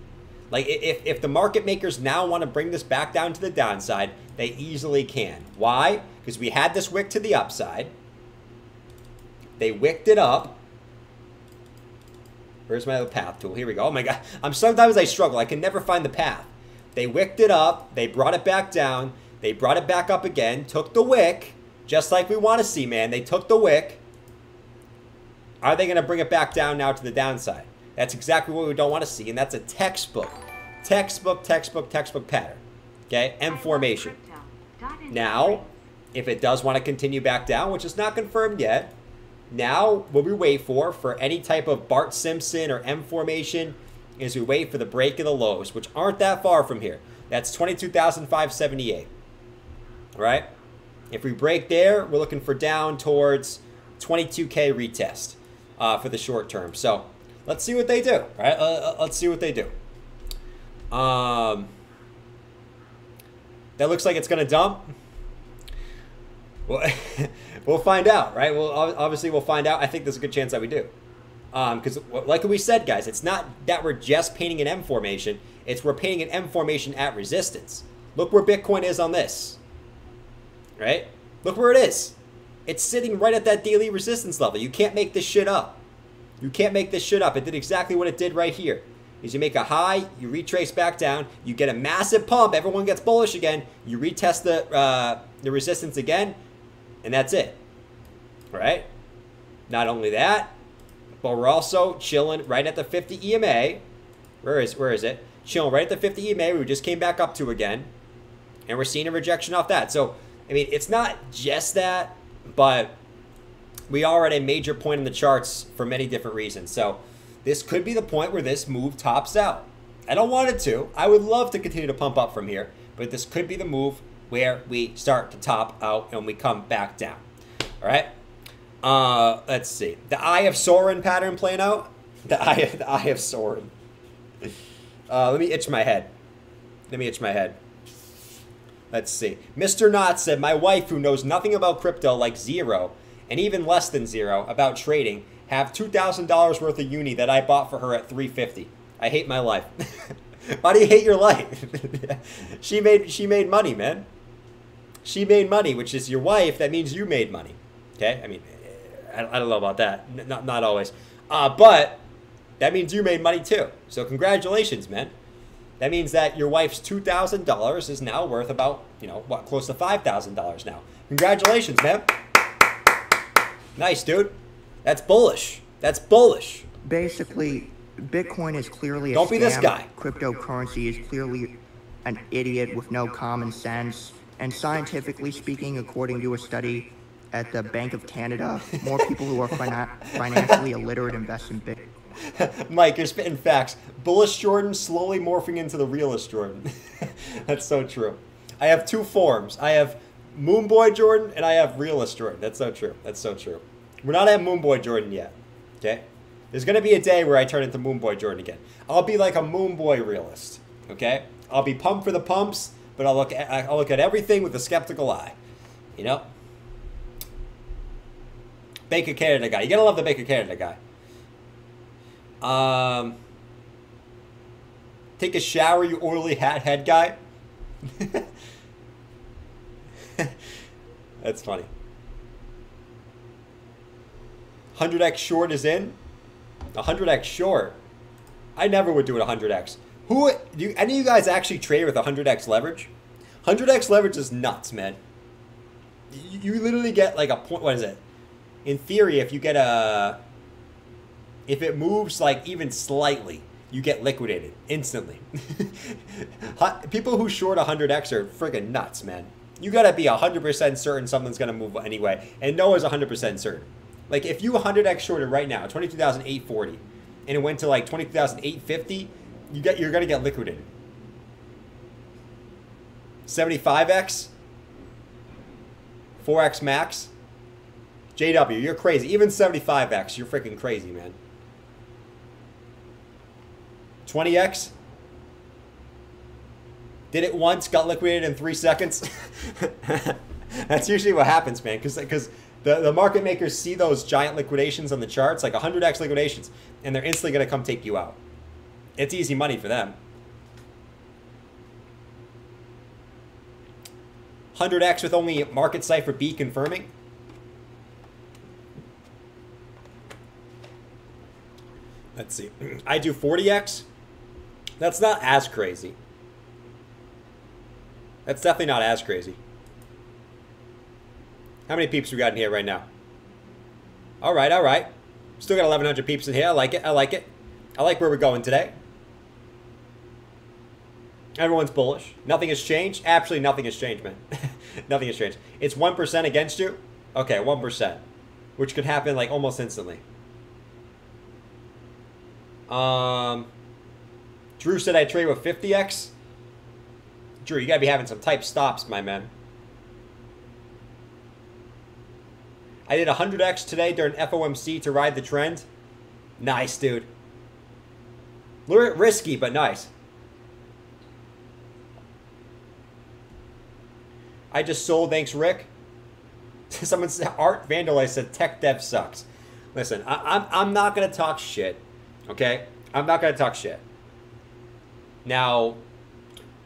Like if the market makers now want to bring this back down to the downside, they easily can. Why? Because we had this wick to the upside. They wicked it up. Where's my other path tool? Here we go. Oh my God. Sometimes I struggle. I can never find the path. They wicked it up. They brought it back down. They brought it back up again, took the wick, just like we want to see, man. They took the wick. Are they going to bring it back down now to the downside? That's exactly what we don't want to see, and that's a textbook pattern. Okay, M formation. Now, if it does want to continue back down, which is not confirmed yet, Now, what we wait for any type of Bart Simpson or M formation is we wait for the break of the lows, which aren't that far from here. That's 22,578, right? If we break there, we're looking for down towards 22K retest for the short term. So let's see what they do, right? Let's see what they do. That looks like it's going to dump. Well, we'll find out, right? Well, obviously we'll find out. I think there's a good chance that we do. Because like we said, guys, it's not that we're just painting an M formation. It's we're painting an M formation at resistance. Look where Bitcoin is on this, right? Look where it is. It's sitting right at that daily resistance level. You can't make this shit up. You can't make this shit up. It did exactly what it did right here. Is you make a high, you retrace back down, you get a massive pump, everyone gets bullish again, you retest the resistance again, and that's it, right? Not only that, but we're also chilling right at the 50 EMA. Where is it? Chilling right at the 50 EMA. We just came back up to again, and we're seeing a rejection off that. So, I mean, it's not just that, but we are at a major point in the charts for many different reasons. So this could be the point where this move tops out. I don't want it to. I would love to continue to pump up from here, but this could be the move where we start to top out and we come back down. All right. Let's see. The Eye of Sauron pattern playing out. The Eye of Sauron. Let me itch my head. Let's see. Mr. Knott said, my wife, who knows nothing about crypto, like zero, and even less than zero about trading, have $2,000 worth of uni that I bought for her at $350. I hate my life. Why do you hate your life? She made money, man. She made money, which is your wife. That means you made money. Okay? I mean, I don't know about that. Not always. But that means you made money too. So congratulations, man. That means that your wife's $2,000 is now worth about, you know, what, close to $5,000 now. Congratulations, man. Nice, dude. That's bullish. That's bullish. Basically, Bitcoin is clearly a Don't be scam. This guy. Cryptocurrency is clearly an idiot with no common sense. And scientifically speaking, according to a study at the Bank of Canada, more people who are financially illiterate invest in Bitcoin. Mike, you're spitting facts. Bullish Jordan slowly morphing into the realist Jordan. That's so true. I have two forms. I have Moonboy Jordan and I have realist Jordan. That's so true. That's so true. We're not at Moonboy Jordan yet, okay? There's going to be a day where I turn into Moonboy Jordan again. I'll be like a Moonboy realist, okay? I'll be pumped for the pumps, but I'll look at everything with a skeptical eye, you know? Bank of Canada guy. You got to love the Bank of Canada guy. Take a shower, you oily hat head guy. That's funny. 100x short is in. 100x short. I never would do it 100x. Any of you guys actually trade with 100x leverage? 100x leverage is nuts, man. You literally get like a point. What is it? In theory, if it moves like even slightly, you get liquidated instantly. People who short 100x are friggin' nuts, man. You gotta be 100% certain something's gonna move anyway, and no one's 100% certain. Like if you 100x shorted right now, 22,840, and it went to like 22,850, you're gonna get liquidated. 75x, 4x max, JW, you're crazy. Even 75x, you're freaking crazy, man. 20x, did it once, got liquidated in 3 seconds. That's usually what happens, man, because. The market makers see those giant liquidations on the charts, like 100x liquidations, and they're instantly going to come take you out. It's easy money for them. 100x with only market cipher B confirming. Let's see. I do 40x. That's not as crazy. That's definitely not as crazy. How many peeps we got in here right now? All right, all right. Still got 1,100 peeps in here. I like it, I like it. I like where we're going today. Everyone's bullish. Nothing has changed. Absolutely nothing has changed, man. Nothing has changed. It's 1% against you? Okay, 1%. which could happen like almost instantly. Drew said I trade with 50x. Drew, you gotta be having some type stops, my man. I did 100x today during FOMC to ride the trend. Nice, dude. A little bit risky, but nice. I just sold, thanks, Rick. Someone said, Art Vandalized said, tech dev sucks. Listen, I'm not going to talk shit, okay? I'm not going to talk shit. Now,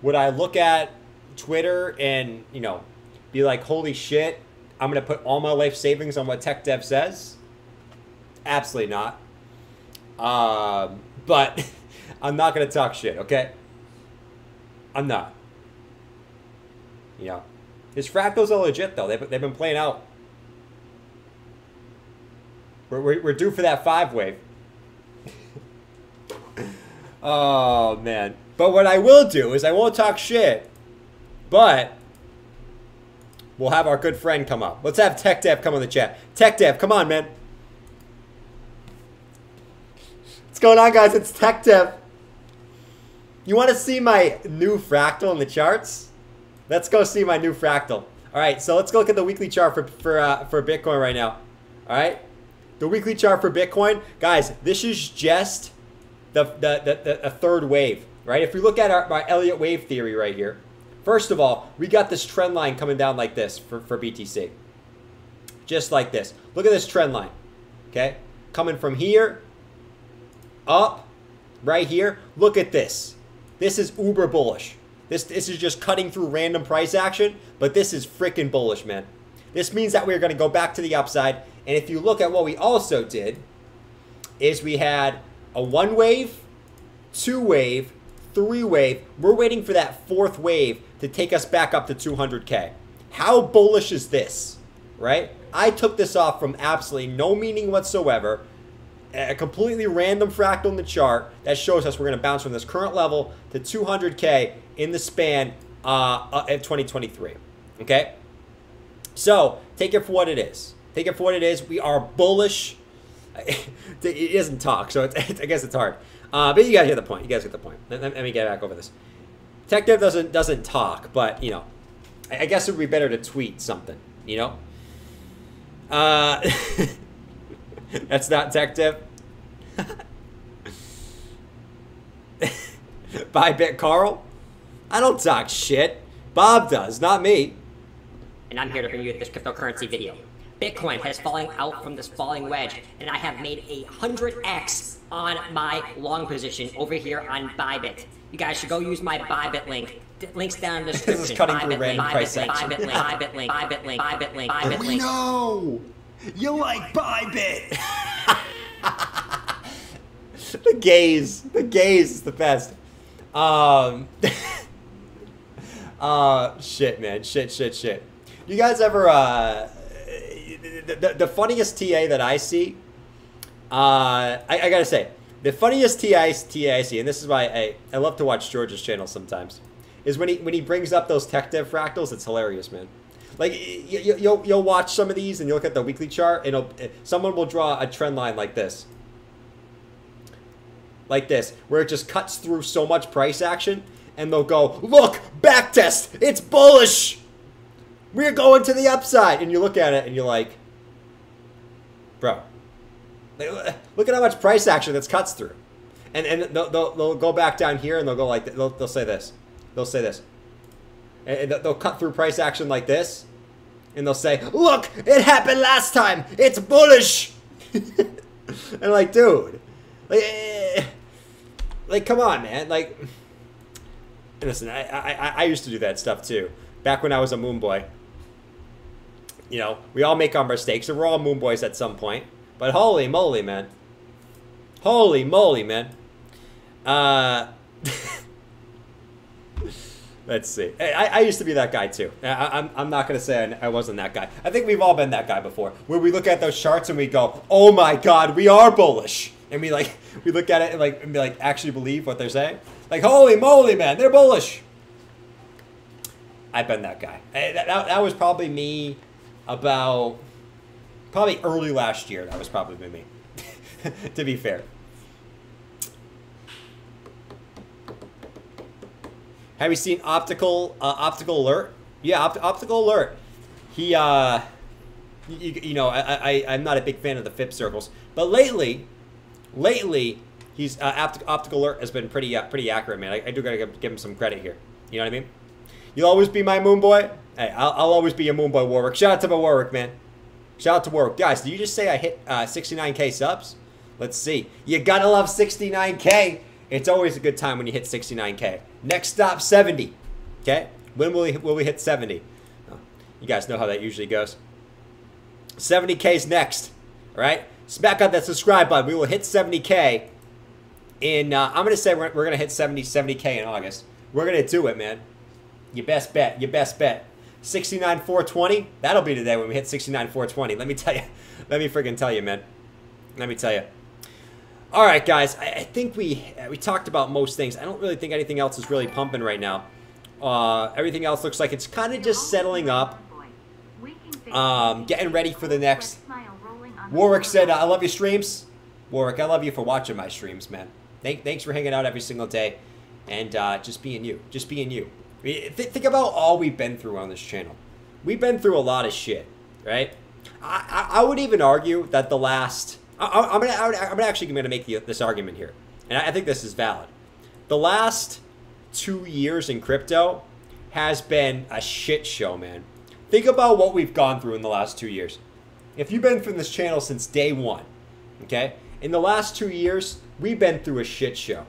would I look at Twitter and, you know, be like, holy shit, I'm going to put all my life savings on what tech dev says? Absolutely not. But I'm not going to talk shit, okay? I'm not. You know. His fractals are legit, though. They've been playing out. We're due for that 5 wave. Oh, man. But what I will do is I won't talk shit, but we'll have our good friend come up. Let's have Tech Dev come on the chat. Tech Dev, come on, man. What's going on, guys? It's Tech Dev. You want to see my new fractal in the charts? Let's go see my new fractal. All right, so let's go look at the weekly chart for Bitcoin right now. All right, the weekly chart for Bitcoin, guys. This is just the third wave, right? If we look at our Elliott Wave theory right here, first of all, we got this trend line coming down like this for BTC, just like this. Look at this trend line, okay? Coming from here up, right here. Look at this. This is uber bullish. This is just cutting through random price action, but this is freaking bullish, man. This means that we're going to go back to the upside. And if you look at what we also did is we had a 1 wave, 2 wave, 3 wave. We're waiting for that 4th wave to take us back up to 200K. How bullish is this, right? I took this off from absolutely no meaning whatsoever. A completely random fractal in the chart that shows us we're going to bounce from this current level to 200K in the span of 2023. Okay? So, take it for what it is. Take it for what it is. We are bullish. It doesn't talk, so it's, I guess it's hard. But you guys get the point. You guys get the point. Let me get back over this. Tech Dev doesn't talk, but, you know, I guess it would be better to tweet something, you know? That's not Tech Dev. Bybit Carl? I don't talk shit. Bob does, not me. And I'm here to bring you this cryptocurrency video. Bitcoin has fallen out from this falling wedge, and I have made 100x on my long position over here on Bybit. You guys should go use my Bybit link. Link's down in the description. This is cutting through random price action. Bybit link, Bybit link, Bybit link, Bybit link. No! You like Bybit! The gaze is the best. Shit, man. Shit. You guys ever, the funniest TA that I see, I gotta say, the funniest TA I see, and this is why I love to watch George's channel sometimes, is when he brings up those tech dev fractals. It's hilarious, man. Like, you'll watch some of these and you'll look at the weekly chart, and someone will draw a trend line like this. Like this, where it just cuts through so much price action, and they'll go, look, backtest, it's bullish. We're going to the upside. And you look at it and you're like, bro, look at how much price action this cuts through. And they'll go back down here and they'll go like, they'll say this. They'll say this. And they'll cut through price action like this. And they'll say, look, it happened last time. It's bullish. And like, dude, like, come on, man. Like, listen, I used to do that stuff too. Back when I was a moon boy. You know, we all make our mistakes, and we're all moon boys at some point. But holy moly, man. Holy moly, man. Let's see. I used to be that guy too. I'm not gonna say I wasn't that guy. I think we've all been that guy before, where we look at those charts and we go, "Oh my God, we are bullish," and we look at it and like actually believe what they're saying. Like, holy moly, man, they're bullish. I've been that guy. That was probably me about Probably early last year, that was probably me, to be fair. Have you seen Optical Alert? Yeah, Optical Alert. He, you know, I'm not a big fan of the FIB circles, but lately, he's Optical Alert has been pretty accurate, man. I do gotta give him some credit here. You know what I mean? You'll always be my moon boy. Hey, I'll always be your moon boy, Warwick. Shout out to my Warwick, man. Shout out to Warwick, guys. Did you just say I hit 69K subs? Let's see. You gotta love 69K. It's always a good time when you hit 69K. Next stop, 70. Okay, when will we hit 70? Oh, you guys know how that usually goes. 70K's next. All right, smack on that subscribe button. We will hit 70K. In I'm gonna say we're gonna hit 70K in August. We're gonna do it, man. Your best bet. Your best bet. 69,420. That'll be today when we hit 69,420. Let me tell you. Let me freaking tell you, man. Let me tell you. All right, guys. I think we talked about most things. I don't really think anything else is really pumping right now. Everything else looks like it's kind of just settling up. Getting ready for the next. Warwick said, "I love your streams." Warwick, I love you for watching my streams, man. Thanks for hanging out every single day, and just being you. Just being you. I mean, think about all we've been through on this channel. We've been through a lot of shit, right? I would even argue that the last. I'm actually gonna make this argument here, and I think this is valid. The last 2 years in crypto has been a shit show, man. Think about what we've gone through in the last 2 years. If you've been from this channel since day one, okay? In the last 2 years, we've been through a shit show.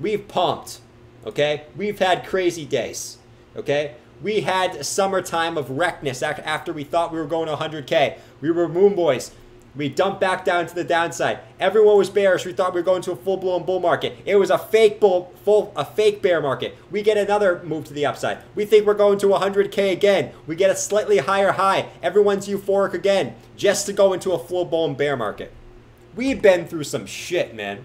We've pumped, okay? We've had crazy days, okay? We had a summertime of wreckness after we thought we were going to 100K. We were moon boys. We dumped back down to the downside. Everyone was bearish. We thought we were going to a full-blown bull market. It was a fake bear market. We get another move to the upside. We think we're going to 100K again. We get a slightly higher high. Everyone's euphoric again, just to go into a full-blown bear market. We've been through some shit, man.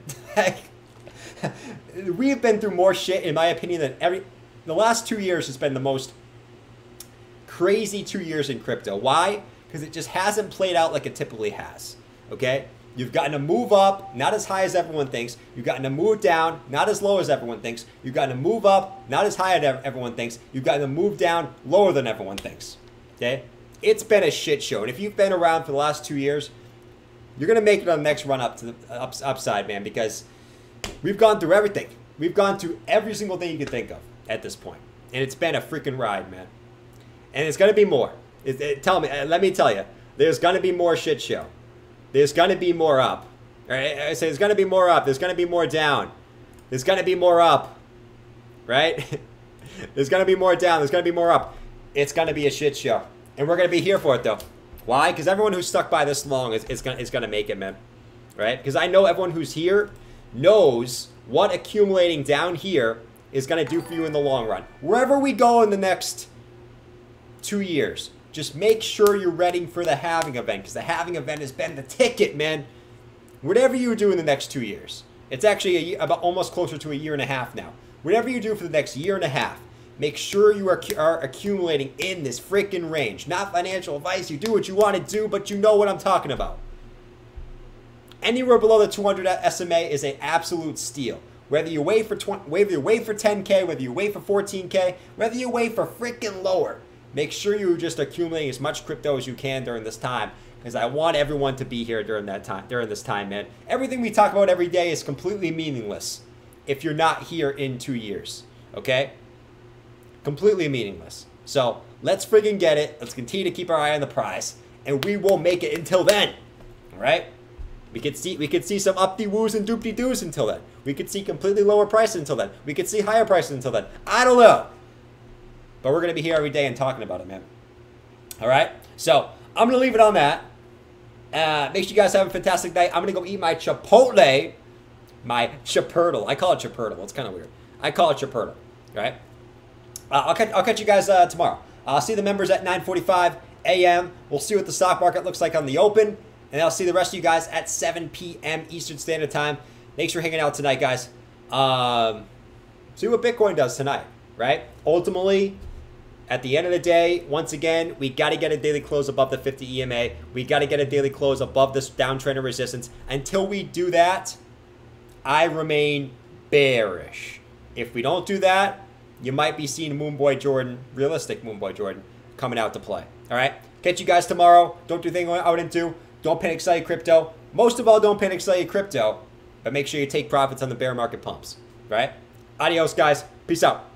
We've been through more shit, in my opinion, than the last 2 years has been the most crazy 2 years in crypto. Why? Because it just hasn't played out like it typically has, okay? You've gotten a move up, not as high as everyone thinks. You've gotten a move down, not as low as everyone thinks. You've gotten a move up, not as high as everyone thinks. You've gotten a move down, lower than everyone thinks, okay? It's been a shit show, and if you've been around for the last 2 years, you're gonna make it on the next run up to the upside, man, because we've gone through everything. We've gone through every single thing you can think of at this point, and it's been a freaking ride, man. And it's gonna be more. Let me tell you, there's gonna be more shit show. There's gonna be more up. All right, I say there's gonna be more up. There's gonna be more down. There's gonna be more up, right? There's gonna be more down. There's gonna be more up. It's gonna be a shit show, and we're gonna be here for it though. Why? Because everyone who's stuck by this long is gonna make it, man. Right? Because I know everyone who's here knows what accumulating down here is gonna do for you in the long run. Wherever we go in the next 2 years. Just make sure you're ready for the halving event, because the halving event has been the ticket, man. Whatever you do in the next 2 years, it's actually a year, about almost closer to a year and a half now. Whatever you do for the next year and a half, make sure you are accumulating in this freaking range. Not financial advice. You do what you want to do, but you know what I'm talking about. Anywhere below the 200 SMA is an absolute steal. Whether you wait for 20, whether you wait for 10K, whether you wait for 14K, whether you wait for freaking lower. Make sure you're just accumulating as much crypto as you can during this time, because I want everyone to be here during that time. During this time, man, everything we talk about every day is completely meaningless if you're not here in 2 years. Okay, completely meaningless. So let's friggin' get it. Let's continue to keep our eye on the prize, and we will make it until then. All right, we could see some up the woos and doop de doos until then. We could see completely lower price until then. We could see higher prices until then. I don't know. But we're going to be here every day and talking about it, man. All right? So I'm going to leave it on that. Make sure you guys have a fantastic night. I'm going to go eat my Chipotle. My Chipotle. I call it Chipotle. It's kind of weird. I call it Chipotle. All right? I'll catch you guys tomorrow. I'll see the members at 9:45 a.m. We'll see what the stock market looks like on the open. And I'll see the rest of you guys at 7 p.m. Eastern Standard Time. Thanks for hanging out tonight, guys. See what Bitcoin does tonight, right? Ultimately... At the end of the day, once again, we got to get a daily close above the 50 EMA. We got to get a daily close above this downtrend of resistance. Until we do that, I remain bearish. If we don't do that, you might be seeing Moonboy Jordan, realistic Moonboy Jordan, coming out to play. All right? Catch you guys tomorrow. Don't do anything I wouldn't do. Don't panic sell your crypto. Most of all, don't panic sell your crypto, but make sure you take profits on the bear market pumps, right? Adios, guys. Peace out.